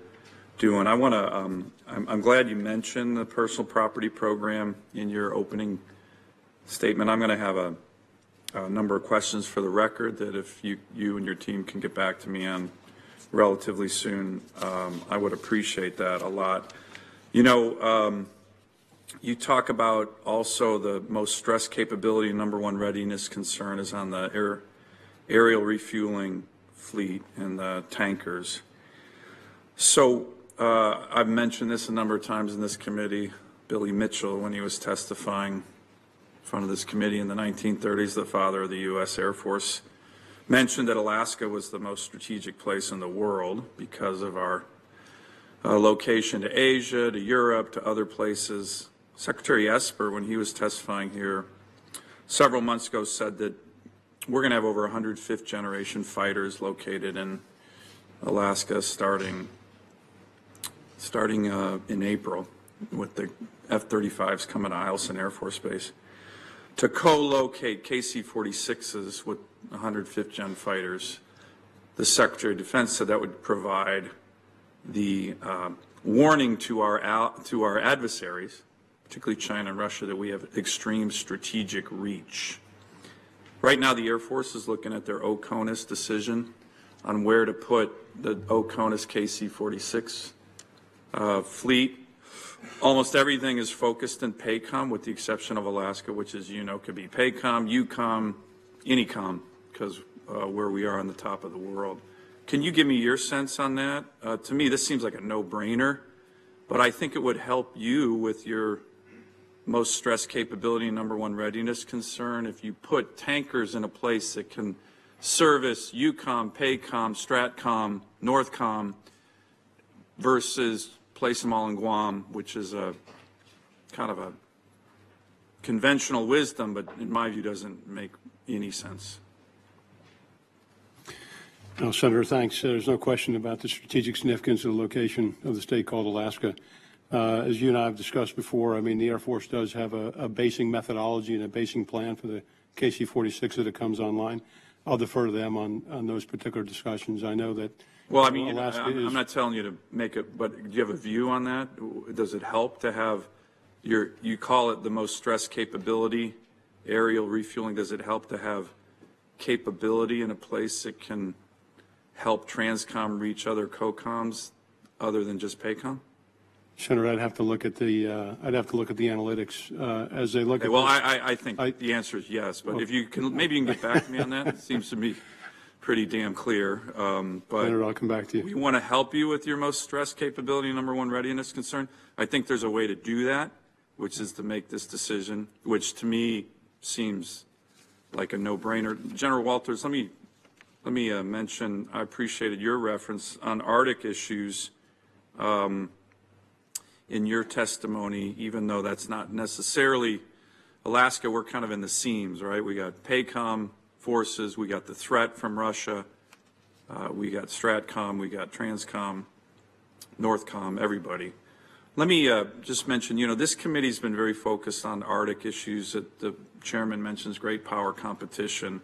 doing. I want to, um, I'm, I'm glad you mentioned the personal property program in your opening statement. I'm going to have a, a number of questions for the record that if you, you and your team can get back to me on relatively soon, um, I would appreciate that a lot. You know, um, You talk about also the most stress capability, number one readiness concern is on the air, aerial refueling fleet and the tankers. So uh, I've mentioned this a number of times in this committee. Billy Mitchell, when he was testifying in front of this committee in the nineteen thirties, the father of the U S Air Force, mentioned that Alaska was the most strategic place in the world because of our uh, location to Asia, to Europe, to other places. Secretary Esper, when he was testifying here several months ago, said that we're going to have over one hundred fifth generation fighters located in Alaska starting starting uh, in April, with the F thirty-fives coming to Eielson Air Force Base, to co-locate K C forty-sixes with one hundred fifth gen fighters. The Secretary of Defense said that would provide the uh, warning to our to our adversaries, particularly China and Russia, that we have extreme strategic reach. Right now, the Air Force is looking at their OCONUS decision on where to put the OCONUS K C forty-six uh, fleet. Almost everything is focused in PACOM, with the exception of Alaska, which, as you know, could be PACOM, EUCOM, ENICOM, because uh, where we are on the top of the world. Can you give me your sense on that? Uh, to me, this seems like a no-brainer, but I think it would help you with your most stress capability, number one readiness concern, if you put tankers in a place that can service EUCOM, PACOM, STRATCOM, NORTHCOM, versus place them all in Guam, which is a kind of a conventional wisdom, but in my view doesn't make any sense. No, Senator, thanks. There's no question about the strategic significance of the location of the state called Alaska. Uh, as you and I have discussed before, I mean, the Air Force does have a, a basing methodology and a basing plan for the K C forty-six that it comes online. I'll defer to them on, on those particular discussions. I know that. Well, I mean, you know, I'm, I'm not telling you to make it, but do you have a view on that? Does it help to have your, you call it the most stress capability, aerial refueling? Does it help to have capability in a place that can help TRANSCOM reach other COCOMs other than just PACOM? Senator, I'd have to look at the uh, I'd have to look at the analytics uh, as they look. Okay, at well, I, I think I, the answer is yes, but well, if you can, maybe you can get back to me on that. It seems to me pretty damn clear. Um, but Senator, I'll come back to you. We want to help you with your most stress capability, number one readiness concern. I think there's a way to do that, which is to make this decision, which to me seems like a no-brainer. General Wolters, let me let me uh, mention. I appreciated your reference on Arctic issues. Um, In your testimony, even though that's not necessarily Alaska, we're kind of in the seams, right? We got PACOM forces, we got the threat from Russia, uh, we got STRATCOM, we got TRANSCOM, NORTHCOM, everybody. Let me uh, just mention, you know, this committee's been very focused on Arctic issues. That the chairman mentions great power competition.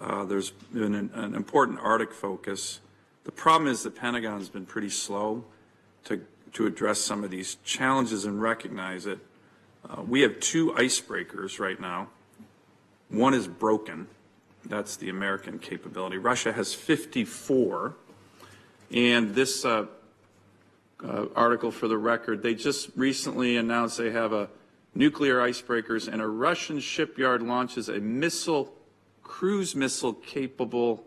Uh, there's been an, an important Arctic focus. The problem is the Pentagon's been pretty slow to to address some of these challenges and recognize it. Uh, we have two icebreakers right now. One is broken. That's the American capability. Russia has fifty-four. And this uh, uh, article for the record, they just recently announced they have a nuclear icebreakers, and a Russian shipyard launches a missile, cruise missile capable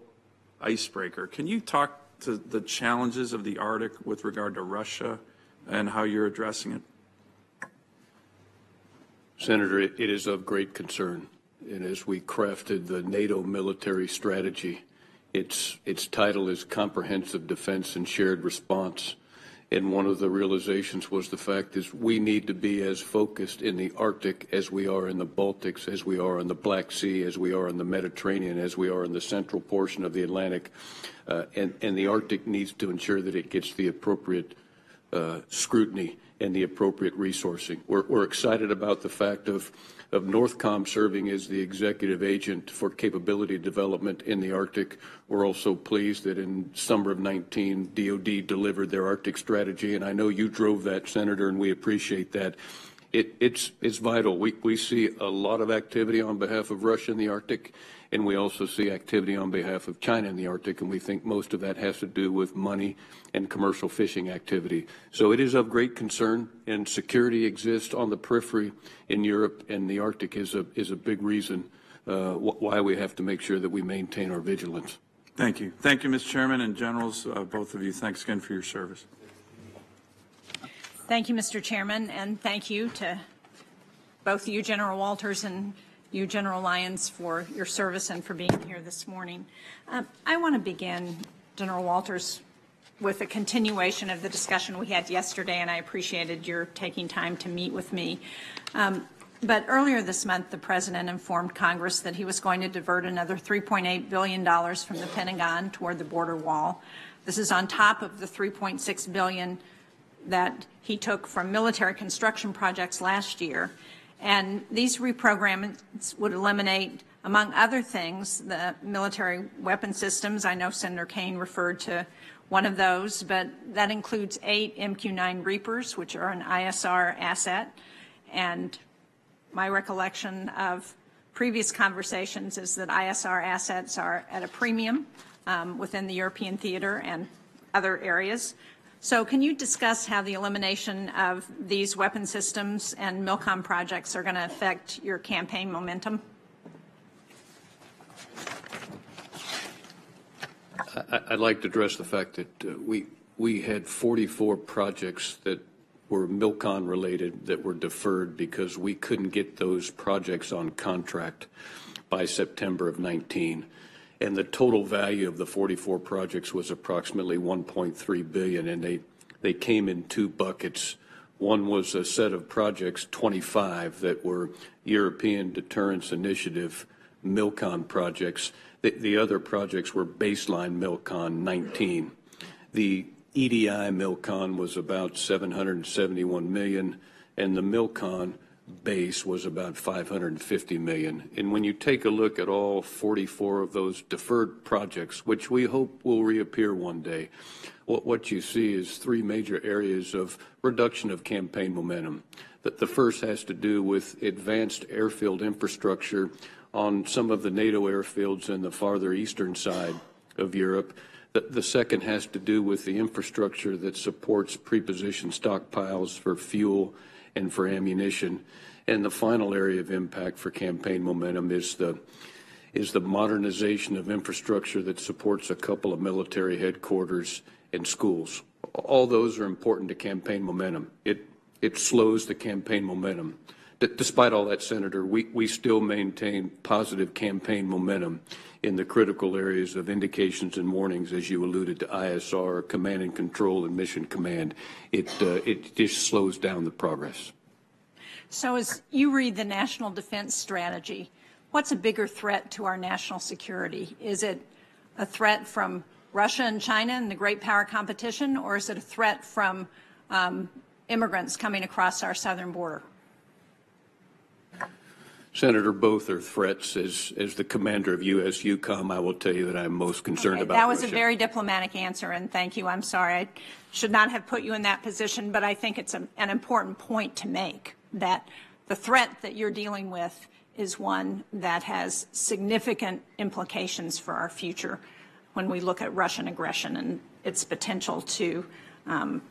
icebreaker. Can you talk to the challenges of the Arctic with regard to Russia and how you're addressing it? Senator, it is of great concern. And as we crafted the NATO military strategy, its, its title is Comprehensive Defense and Shared Response. And one of the realizations was the fact is we need to be as focused in the Arctic as we are in the Baltics, as we are in the Black Sea, as we are in the Mediterranean, as we are in the central portion of the Atlantic. Uh, and, and the Arctic needs to ensure that it gets the appropriate uh, scrutiny and the appropriate resourcing. We're, we're excited about the fact of, of NORTHCOM serving as the executive agent for capability development in the Arctic. We're also pleased that in summer of nineteen, D O D delivered their Arctic strategy, and I know you drove that, Senator, and we appreciate that. it, it's, it's vital. We, we see a lot of activity on behalf of Russia in the Arctic, and we also see activity on behalf of China in the Arctic, and we think most of that has to do with money and commercial fishing activity. So it is of great concern, and security exists on the periphery in Europe, and the Arctic is a, is a big reason uh, why we have to make sure that we maintain our vigilance. Thank you. Thank you, Mister Chairman, and Generals, uh, both of you, thanks again for your service. Thank you, Mister Chairman, and thank you to both you, General Wolters, and you, General Lyons, for your service and for being here this morning. Um, I want to begin, General Wolters, with a continuation of the discussion we had yesterday, and I appreciated your taking time to meet with me. Um, but earlier this month, the President informed Congress that he was going to divert another three point eight billion dollars from the Pentagon toward the border wall. This is on top of the three point six billion dollars that he took from military construction projects last year. And these reprograms would eliminate, among other things, the military weapon systems. I know Senator Kaine referred to one of those, but that includes eight M Q nine Reapers, which are an I S R asset. And my recollection of previous conversations is that I S R assets are at a premium um, within the European theater and other areas. So can you discuss how the elimination of these weapon systems and MILCOM projects are going to affect your campaign momentum? I'd like to address the fact that we, we had forty-four projects that were MILCON related that were deferred because we couldn't get those projects on contract by September of nineteen. And the total value of the forty-four projects was approximately one point three billion dollars, and they, they came in two buckets. One was a set of projects, twenty-five, that were European Deterrence Initiative MILCON projects. The, the other projects were baseline MILCON, nineteen. The E D I MILCON was about seven hundred seventy-one million dollars, and the MILCON base was about five hundred fifty million dollars. And when you take a look at all forty-four of those deferred projects, which we hope will reappear one day, what, what you see is three major areas of reduction of campaign momentum. The, the first has to do with advanced airfield infrastructure on some of the NATO airfields in the farther eastern side of Europe. The, the second has to do with the infrastructure that supports pre-positioned stockpiles for fuel and for ammunition. And the final area of impact for campaign momentum is the is the modernization of infrastructure that supports a couple of military headquarters and schools. All those are important to campaign momentum. It it slows the campaign momentum. D despite all that, Senator, we, we still maintain positive campaign momentum in the critical areas of indications and warnings, as you alluded to, I S R, command and control, and mission command. It, uh, it just slows down the progress. So as you read the National Defense Strategy, what's a bigger threat to our national security? Is it a threat from Russia and China and the great power competition, or is it a threat from um, immigrants coming across our southern border? Senator, both are threats. As, as the commander of U S EUCOM, I will tell you that I'm most concerned okay, about That was Russia. A very diplomatic answer, and thank you. I'm sorry. I should not have put you in that position, but I think it's a, an important point to make, that the threat that you're dealing with is one that has significant implications for our future when we look at Russian aggression and its potential to um,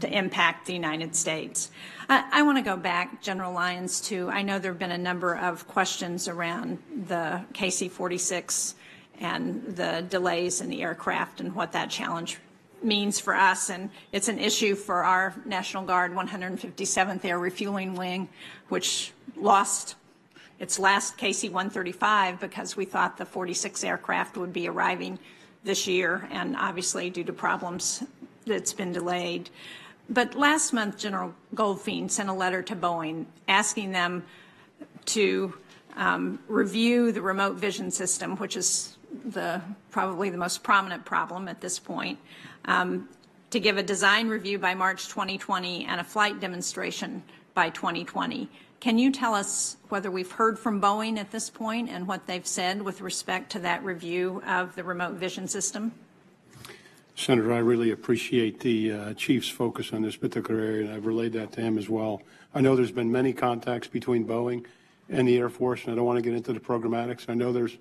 to impact the United States. I, I want to go back, General Lyons, to, I know there have been a number of questions around the K C forty-six and the delays in the aircraft and what that challenge means for us, and it's an issue for our National Guard one hundred fifty-seventh Air Refueling Wing, which lost its last K C one thirty-five because we thought the forty-six aircraft would be arriving this year, and obviously due to problems that's been delayed. But last month, General Goldfein sent a letter to Boeing asking them to um, review the remote vision system, which is the, probably the most prominent problem at this point, um, to give a design review by March twenty twenty and a flight demonstration by twenty twenty. Can you tell us whether we've heard from Boeing at this point and what they've said with respect to that review of the remote vision system? Senator, I really appreciate the uh, Chief's focus on this particular area, and I've relayed that to him as well. I know there's been many contacts between Boeing and the Air Force, and I don't want to get into the programmatics. I know there's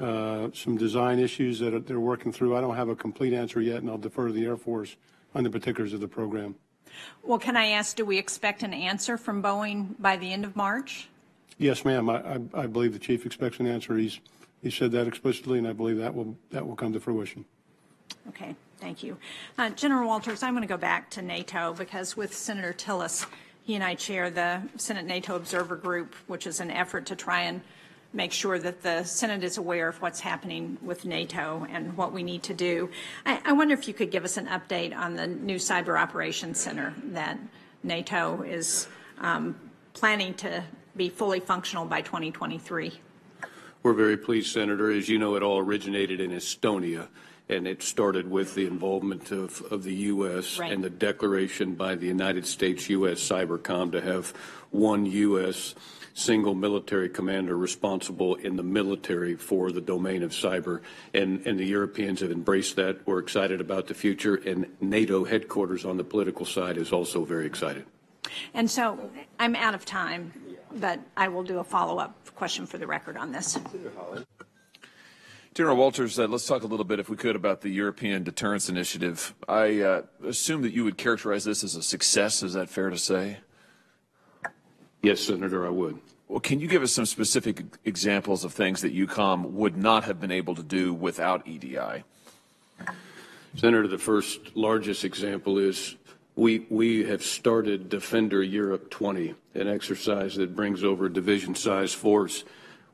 uh, some design issues that they're working through. I don't have a complete answer yet, and I'll defer to the Air Force on the particulars of the program. Well, can I ask, do we expect an answer from Boeing by the end of March? Yes, ma'am. I, I, I believe the Chief expects an answer. He's, he said that explicitly, and I believe that will, that will come to fruition. Okay, thank you. Uh, General Wolters, I'm going to go back to NATO because with Senator Tillis, he and I chair the Senate NATO Observer Group, which is an effort to try and make sure that the Senate is aware of what's happening with NATO and what we need to do. I, I wonder if you could give us an update on the new Cyber Operations Center that NATO is um, planning to be fully functional by twenty twenty-three. We're very pleased, Senator. As you know, it all originated in Estonia, and it started with the involvement of, of the U S Right. and the declaration by the United States U S Cybercom to have one U S single military commander responsible in the military for the domain of cyber, and, and the Europeans have embraced that. We're excited about the future, and NATO headquarters on the political side is also very excited. And so I'm out of time, but I will do a follow-up question for the record on this. General Wolters, uh, let's talk a little bit, if we could, about the European Deterrence Initiative. I uh, assume that you would characterize this as a success. Is that fair to say? Yes, Senator, I would. Well, can you give us some specific examples of things that EUCOM would not have been able to do without E D I? Senator, the first largest example is we, we have started Defender Europe twenty, an exercise that brings over division-sized force.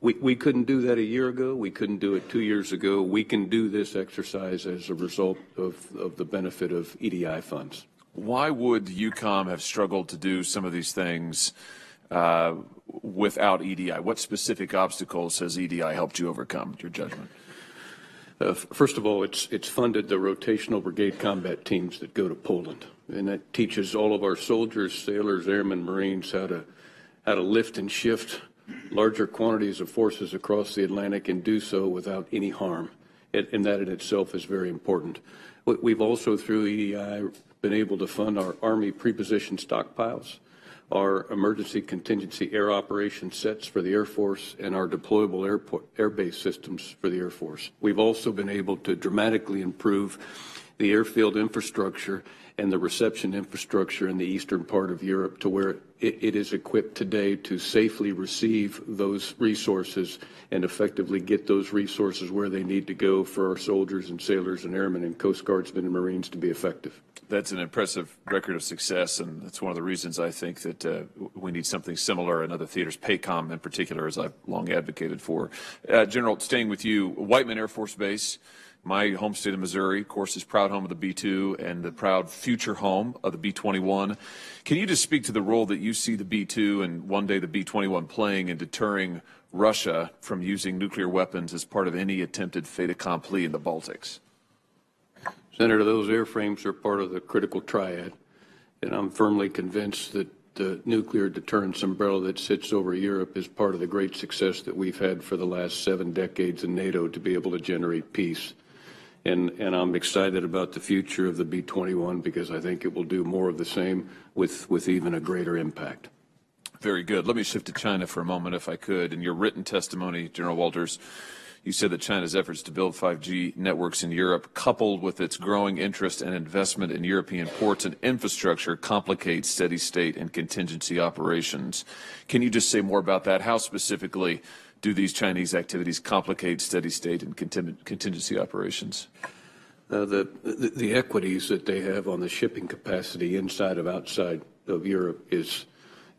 We, we couldn't do that a year ago. We couldn't do it two years ago. We can do this exercise as a result of, of the benefit of E D I funds. Why would EUCOM have struggled to do some of these things uh, without E D I? What specific obstacles has E D I helped you overcome, your judgment? Uh, first of all, it's, it's funded the rotational brigade combat teams that go to Poland, and that teaches all of our soldiers, sailors, airmen, Marines how to, how to lift and shift larger quantities of forces across the Atlantic and do so without any harm, it, and that in itself is very important. We've also, through E D I, been able to fund our Army prepositioned stockpiles, our emergency contingency air operation sets for the Air Force, and our deployable airport, air base systems for the Air Force. We've also been able to dramatically improve the airfield infrastructure and the reception infrastructure in the eastern part of Europe to where it, it is equipped today to safely receive those resources and effectively get those resources where they need to go for our soldiers and sailors and airmen and Coast Guardsmen and Marines to be effective. That's an impressive record of success, and that's one of the reasons I think that uh, we need something similar in other theaters, PACOM in particular, as I've long advocated for. Uh, General, staying with you, Whiteman Air Force Base, my home state of Missouri, of course, is proud home of the B two and the proud future home of the B twenty-one. Can you just speak to the role that you see the B two and one day the B twenty-one playing in deterring Russia from using nuclear weapons as part of any attempted fait accompli in the Baltics? Senator, those airframes are part of the critical triad, and I'm firmly convinced that the nuclear deterrence umbrella that sits over Europe is part of the great success that we've had for the last seven decades in NATO to be able to generate peace. And, and I'm excited about the future of the B twenty-one because I think it will do more of the same with, with even a greater impact. Very good. Let me shift to China for a moment, if I could. In your written testimony, General Wolters, you said that China's efforts to build five G networks in Europe, coupled with its growing interest and investment in European ports and infrastructure, complicates steady state and contingency operations. Can you just say more about that? How specifically do these Chinese activities complicate steady state and contingency operations? Uh, the, the, the equities that they have on the shipping capacity inside of outside of Europe is,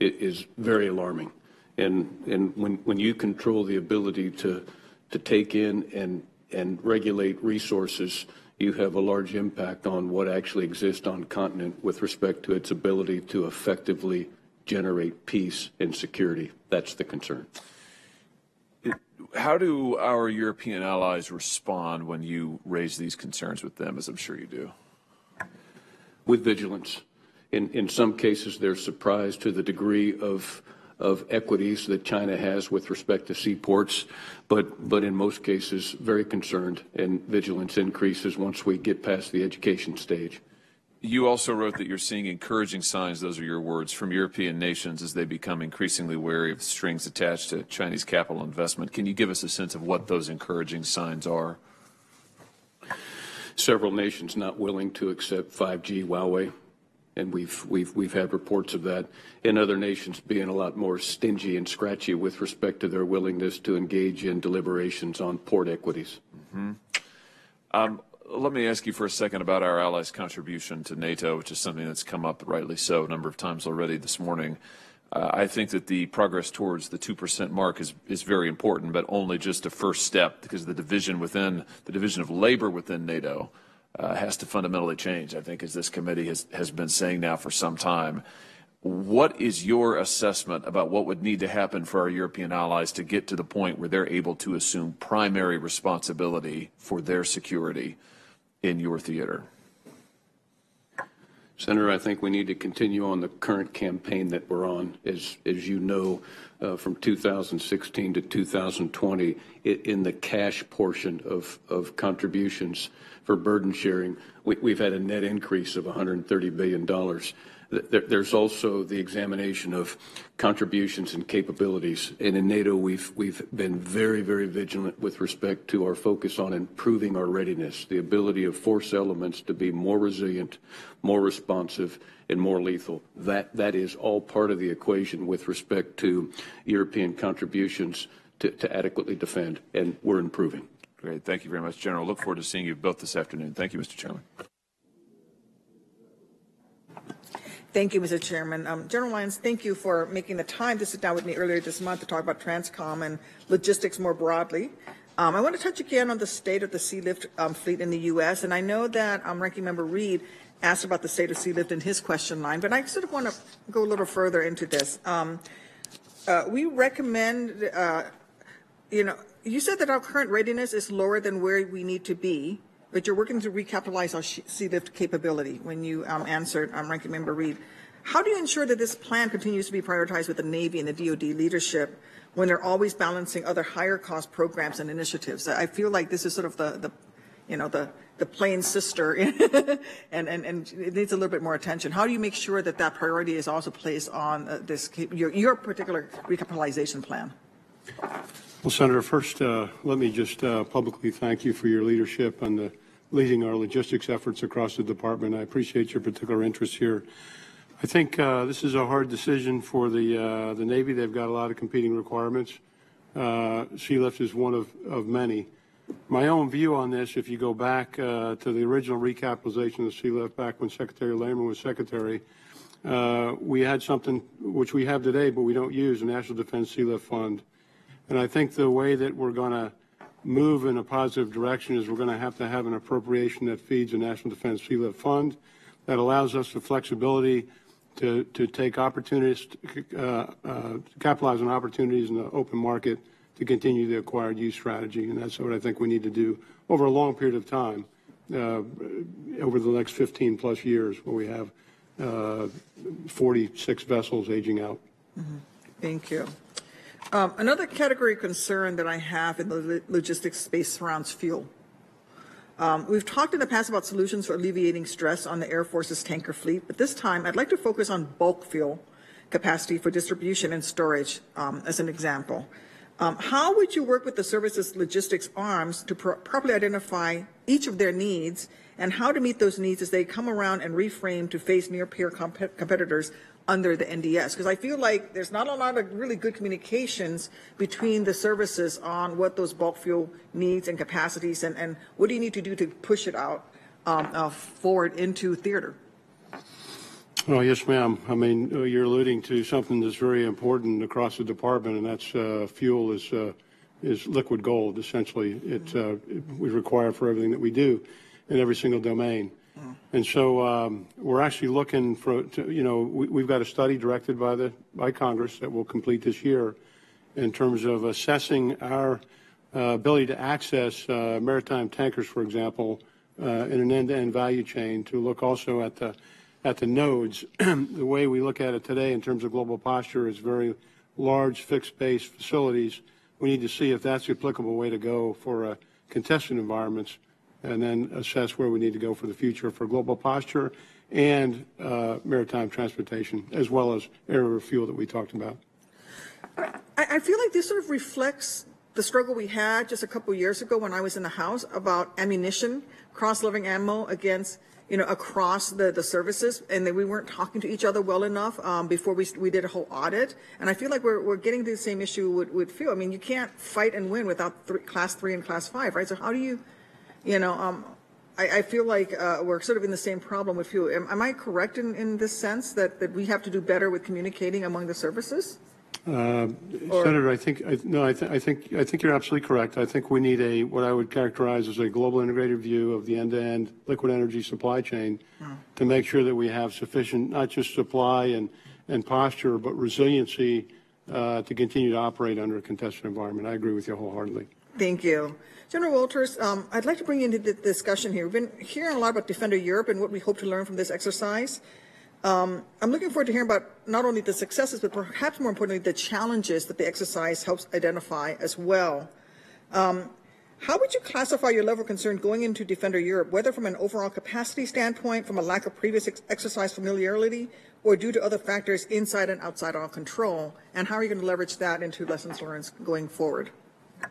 is very alarming. And, and when, when you control the ability to, to take in and, and regulate resources, you have a large impact on what actually exists on continent with respect to its ability to effectively generate peace and security. That's the concern. How do our European allies respond when you raise these concerns with them, as I'm sure you do? With vigilance. In, in some cases, they're surprised to the degree of, of equities that China has with respect to seaports, but, but in most cases very concerned, and vigilance increases once we get past the education stage. You also wrote that you're seeing encouraging signs, those are your words, from European nations as they become increasingly wary of strings attached to Chinese capital investment. Can you give us a sense of what those encouraging signs are? Several nations not willing to accept five G, Huawei, and we've, we've, we've had reports of that, and other nations being a lot more stingy and scratchy with respect to their willingness to engage in deliberations on port equities. Mm-hmm. um, Let me ask you for a second about our allies' contribution to NATO, which is something that's come up, rightly so, a number of times already this morning. Uh, I think that the progress towards the two percent mark is, is very important, but only just a first step, because the division within, the division of labor within NATO uh, has to fundamentally change, I think, as this committee has, has been saying now for some time. What is your assessment about what would need to happen for our European allies to get to the point where they're able to assume primary responsibility for their security in your theater? Senator, I think we need to continue on the current campaign that we're on. As, as you know, uh, from two thousand sixteen to two thousand twenty, it, in the cash portion of, of contributions for burden sharing, we, we've had a net increase of one hundred thirty billion dollars. There, there's also the examination of contributions and capabilities. And in NATO, we've, we've been very, very vigilant with respect to our focus on improving our readiness, the ability of force elements to be more resilient, more responsive, and more lethal. That, that is all part of the equation with respect to European contributions to, to adequately defend, and we're improving. Great. Thank you very much, General. Look forward to seeing you both this afternoon. Thank you, Mister Chairman. Thank you, Mister Chairman. Um, General Lyons, thank you for making the time to sit down with me earlier this month to talk about TRANSCOM and logistics more broadly. Um, I want to touch again on the state of the sealift um, fleet in the U S, and I know that um, Ranking Member Reid asked about the state of sealift in his question line, but I sort of want to go a little further into this. Um, uh, we recommend, uh, you know, you said that our current readiness is lower than where we need to be, but you're working to recapitalize our sealift capability when you um, answered um, Ranking Member Reid. How do you ensure that this plan continues to be prioritized with the Navy and the D O D leadership when they're always balancing other higher cost programs and initiatives? I feel like this is sort of the, the you know, the, the plain sister, and, and, and it needs a little bit more attention. How do you make sure that that priority is also placed on uh, this your, your particular recapitalization plan? Well, Senator, first, uh, let me just uh, publicly thank you for your leadership on the, leading our logistics efforts across the department. I appreciate your particular interest here. I think uh, this is a hard decision for the, uh, the Navy. They've got a lot of competing requirements. Uh, sealift is one of, of many. My own view on this, if you go back uh, to the original recapitalization of sealift back when Secretary Lehman was Secretary, uh, we had something which we have today, but we don't use, a National Defense Sealift Fund. And I think the way that we're going to move in a positive direction is we're going to have to have an appropriation that feeds a National Defense Sealift Fund that allows us the flexibility to, to take opportunities, uh, uh, to capitalize on opportunities in the open market to continue the acquired use strategy. And that's what I think we need to do over a long period of time, uh, over the next fifteen plus years, where we have uh, forty-six vessels aging out. Mm-hmm. Thank you. Um, another category of concern that I have in the logistics space surrounds fuel. Um, we've talked in the past about solutions for alleviating stress on the Air Force's tanker fleet, but this time I'd like to focus on bulk fuel capacity for distribution and storage um, as an example. Um, how would you work with the services logistics arms to pro properly identify each of their needs and how to meet those needs as they come around and reframe to face near-peer comp competitors under the N D S, because I feel like there's not a lot of really good communications between the services on what those bulk fuel needs and capacities, and, and what do you need to do to push it out um, uh, forward into theater? Oh, yes, ma'am. I mean, you're alluding to something that's very important across the department, and that's uh, fuel is, uh, is liquid gold, essentially. It, uh, it we require for everything that we do in every single domain. And so um, we're actually looking for, to, you know, we, we've got a study directed by the by Congress that we'll complete this year in terms of assessing our uh, ability to access uh, maritime tankers, for example, uh, in an end-to-end value chain, to look also at the, at the nodes. The way we look at it today in terms of global posture is very large fixed-base facilities, we need to see if that's the applicable way to go for uh, contested environments, and then assess where we need to go for the future for global posture and uh, maritime transportation, as well as air refuel that we talked about. I feel like this sort of reflects the struggle we had just a couple of years ago when I was in the House about ammunition, cross-loving ammo against, you know, across the, the services, and that we weren't talking to each other well enough um, before we, we did a whole audit. And I feel like we're, we're getting to the same issue with, with fuel. I mean, you can't fight and win without three, class three and class five, right? So how do you, you know, um, I, I feel like uh, we're sort of in the same problem with fuel. Am, am I correct in, in this sense that, that we have to do better with communicating among the services? Uh, Senator, I think I, no. I, th I think I think you're absolutely correct. I think we need a what I would characterize as a global integrated view of the end-to-end liquid energy supply chain, oh. to make sure that we have sufficient not just supply and and posture, but resiliency uh, to continue to operate under a contested environment. I agree with you wholeheartedly. Thank you, General Wolters. Um, I'd like to bring you into the discussion here. We've been hearing a lot about Defender Europe and what we hope to learn from this exercise. Um, I'm looking forward to hearing about not only the successes, but perhaps more importantly, the challenges that the exercise helps identify as well. Um, how would you classify your level of concern going into Defender Europe, whether from an overall capacity standpoint, from a lack of previous ex exercise familiarity, or due to other factors inside and outside our control? And how are you going to leverage that into lessons learned going forward?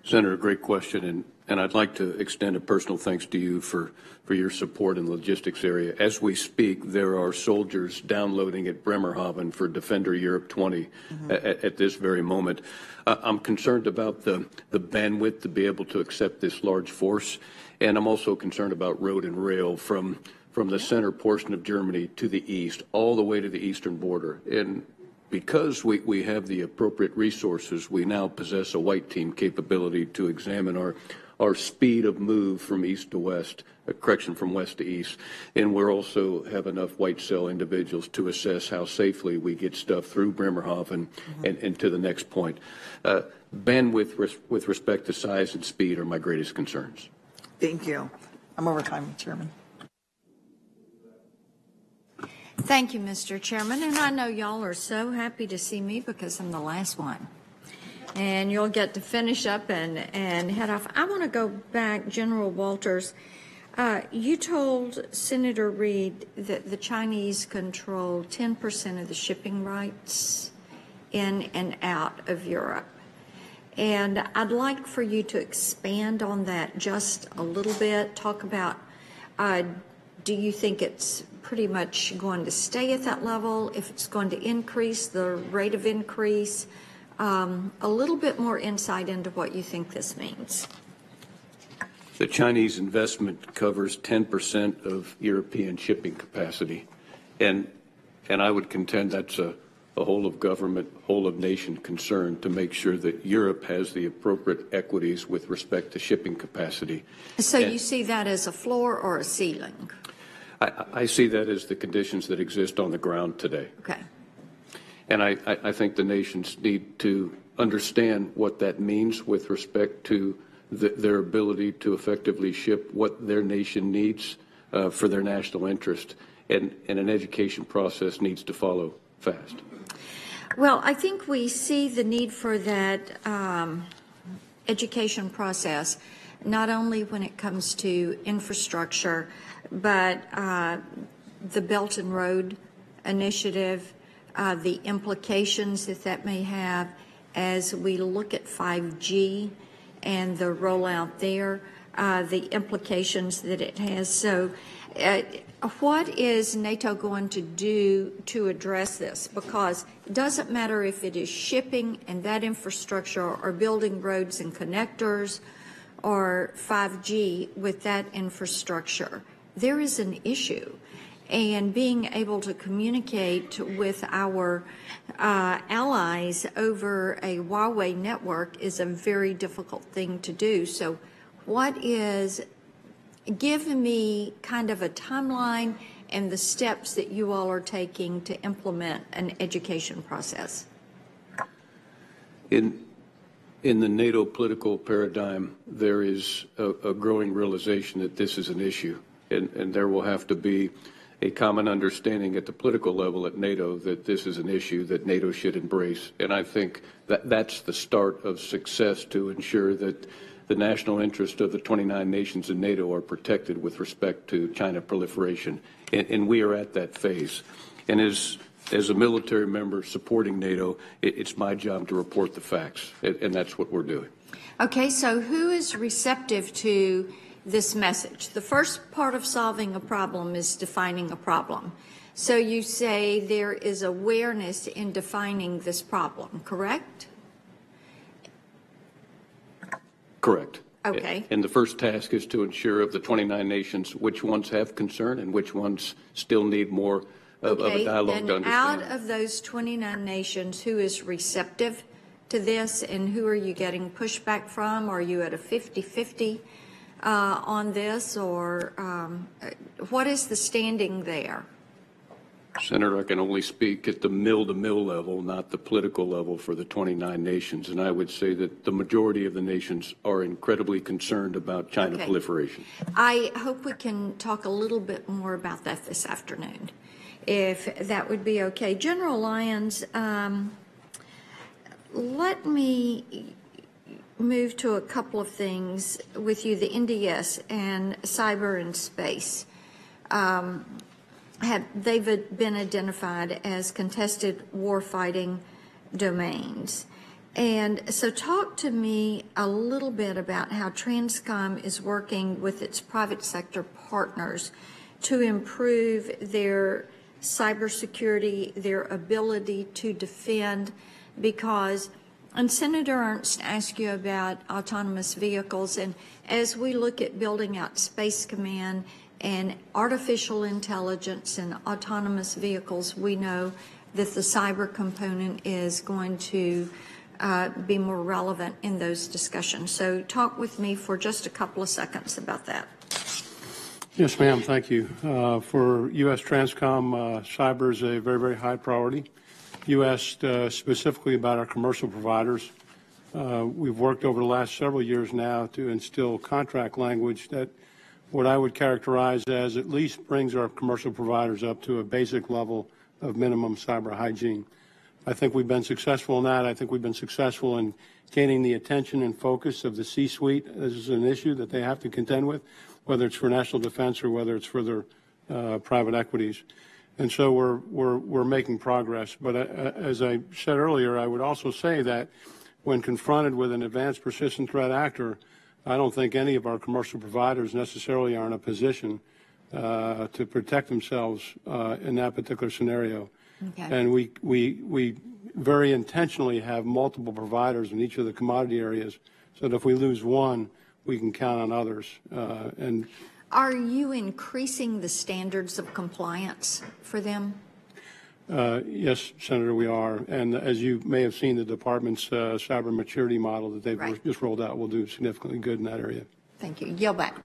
Senator, great question. And, and I'd like to extend a personal thanks to you for, for your support in the logistics area. As we speak, there are soldiers downloading at Bremerhaven for Defender Europe twenty mm-hmm. at, at this very moment. Uh, I'm concerned about the, the bandwidth to be able to accept this large force. And I'm also concerned about road and rail from, from the center portion of Germany to the east, all the way to the eastern border. And because we, we have the appropriate resources, we now possess a white team capability to examine our, our speed of move from east to west, uh, correction, from west to east. And we also have enough white cell individuals to assess how safely we get stuff through Bremerhaven mm-hmm. and, and to the next point. Uh, bandwidth res with respect to size and speed are my greatest concerns. Thank you. I'm over time, Chairman. Thank you, Mister Chairman, and I know y'all are so happy to see me because I'm the last one. And you'll get to finish up and, and head off. I want to go back, General Wolters. Uh, you told Senator Reid that the Chinese control ten percent of the shipping rights in and out of Europe. And I'd like for you to expand on that just a little bit. Talk about, uh, do you think it's pretty much going to stay at that level, if it's going to increase, the rate of increase, um, a little bit more insight into what you think this means. The Chinese investment covers ten percent of European shipping capacity, and and I would contend that's a, a whole of government, whole of nation concern to make sure that Europe has the appropriate equities with respect to shipping capacity. So and you see that as a floor or a ceiling? I, I see that as the conditions that exist on the ground today. Okay. And I, I think the nations need to understand what that means with respect to the, their ability to effectively ship what their nation needs uh, for their national interest. And, and an education process needs to follow fast. Well, I think we see the need for that um, education process, not only when it comes to infrastructure, but uh, the Belt and Road Initiative, uh, the implications that that may have as we look at five G and the rollout there, uh, the implications that it has. So uh, what is NATO going to do to address this? Because it doesn't matter if it is shipping and that infrastructure or building roads and connectors or five G with that infrastructure. There is an issue, and being able to communicate with our uh, allies over a Huawei network is a very difficult thing to do. So what is, give me kind of a timeline and the steps that you all are taking to implement an education process. In In the NATO political paradigm, there is a, a growing realization that this is an issue, and, and there will have to be a common understanding at the political level at NATO that this is an issue that NATO should embrace. And I think that that's the start of success to ensure that the national interest of the twenty-nine nations in NATO are protected with respect to China proliferation. And, and we are at that phase. And as, as a military member supporting NATO, it, it's my job to report the facts, and, and that's what we're doing. Okay, so who is receptive to this message? The first part of solving a problem is defining a problem. So you say there is awareness in defining this problem, correct? Correct. Okay. And the first task is to ensure of the twenty-nine nations which ones have concern and which ones still need more of, okay. of a dialogue and to understand. Out of those twenty-nine nations, who is receptive to this and who are you getting pushback from? Are you at a fifty fifty uh, on this, or um, what is the standing there? Senator, I can only speak at the mill-to-mill level, not the political level for the twenty-nine nations, and I would say that the majority of the nations are incredibly concerned about China okay. proliferation. I hope we can talk a little bit more about that this afternoon, if that would be okay. General Lyons, um, let me move to a couple of things with you, the N D S and cyber and space. Um, Have, they've been identified as contested warfighting domains. And so talk to me a little bit about how TRANSCOM is working with its private sector partners to improve their cybersecurity, their ability to defend, because, and Senator Ernst asked you about autonomous vehicles, and as we look at building out Space Command and artificial intelligence and autonomous vehicles, we know that the cyber component is going to uh, be more relevant in those discussions. So talk with me for just a couple of seconds about that. Yes, ma'am, thank you. Uh, for U S TRANSCOM, uh, cyber is a very, very high priority. You asked uh, specifically about our commercial providers. Uh, we've worked over the last several years now to instill contract language that what I would characterize as at least brings our commercial providers up to a basic level of minimum cyber hygiene. I think we've been successful in that. I think we've been successful in gaining the attention and focus of the C-suite. This is an issue that they have to contend with, whether it's for national defense or whether it's for their uh, private equities. And so we're, we're, we're making progress. But uh, as I said earlier, I would also say that when confronted with an advanced persistent threat actor, I don't think any of our commercial providers necessarily are in a position uh, to protect themselves uh, in that particular scenario. Okay. And we, we, we very intentionally have multiple providers in each of the commodity areas, so that if we lose one, we can count on others. Uh, and are you increasing the standards of compliance for them? Uh, yes, Senator, we are. And as you may have seen, the department's uh, cyber maturity model that they've right. just rolled out will do significantly good in that area. Thank you. Yield back.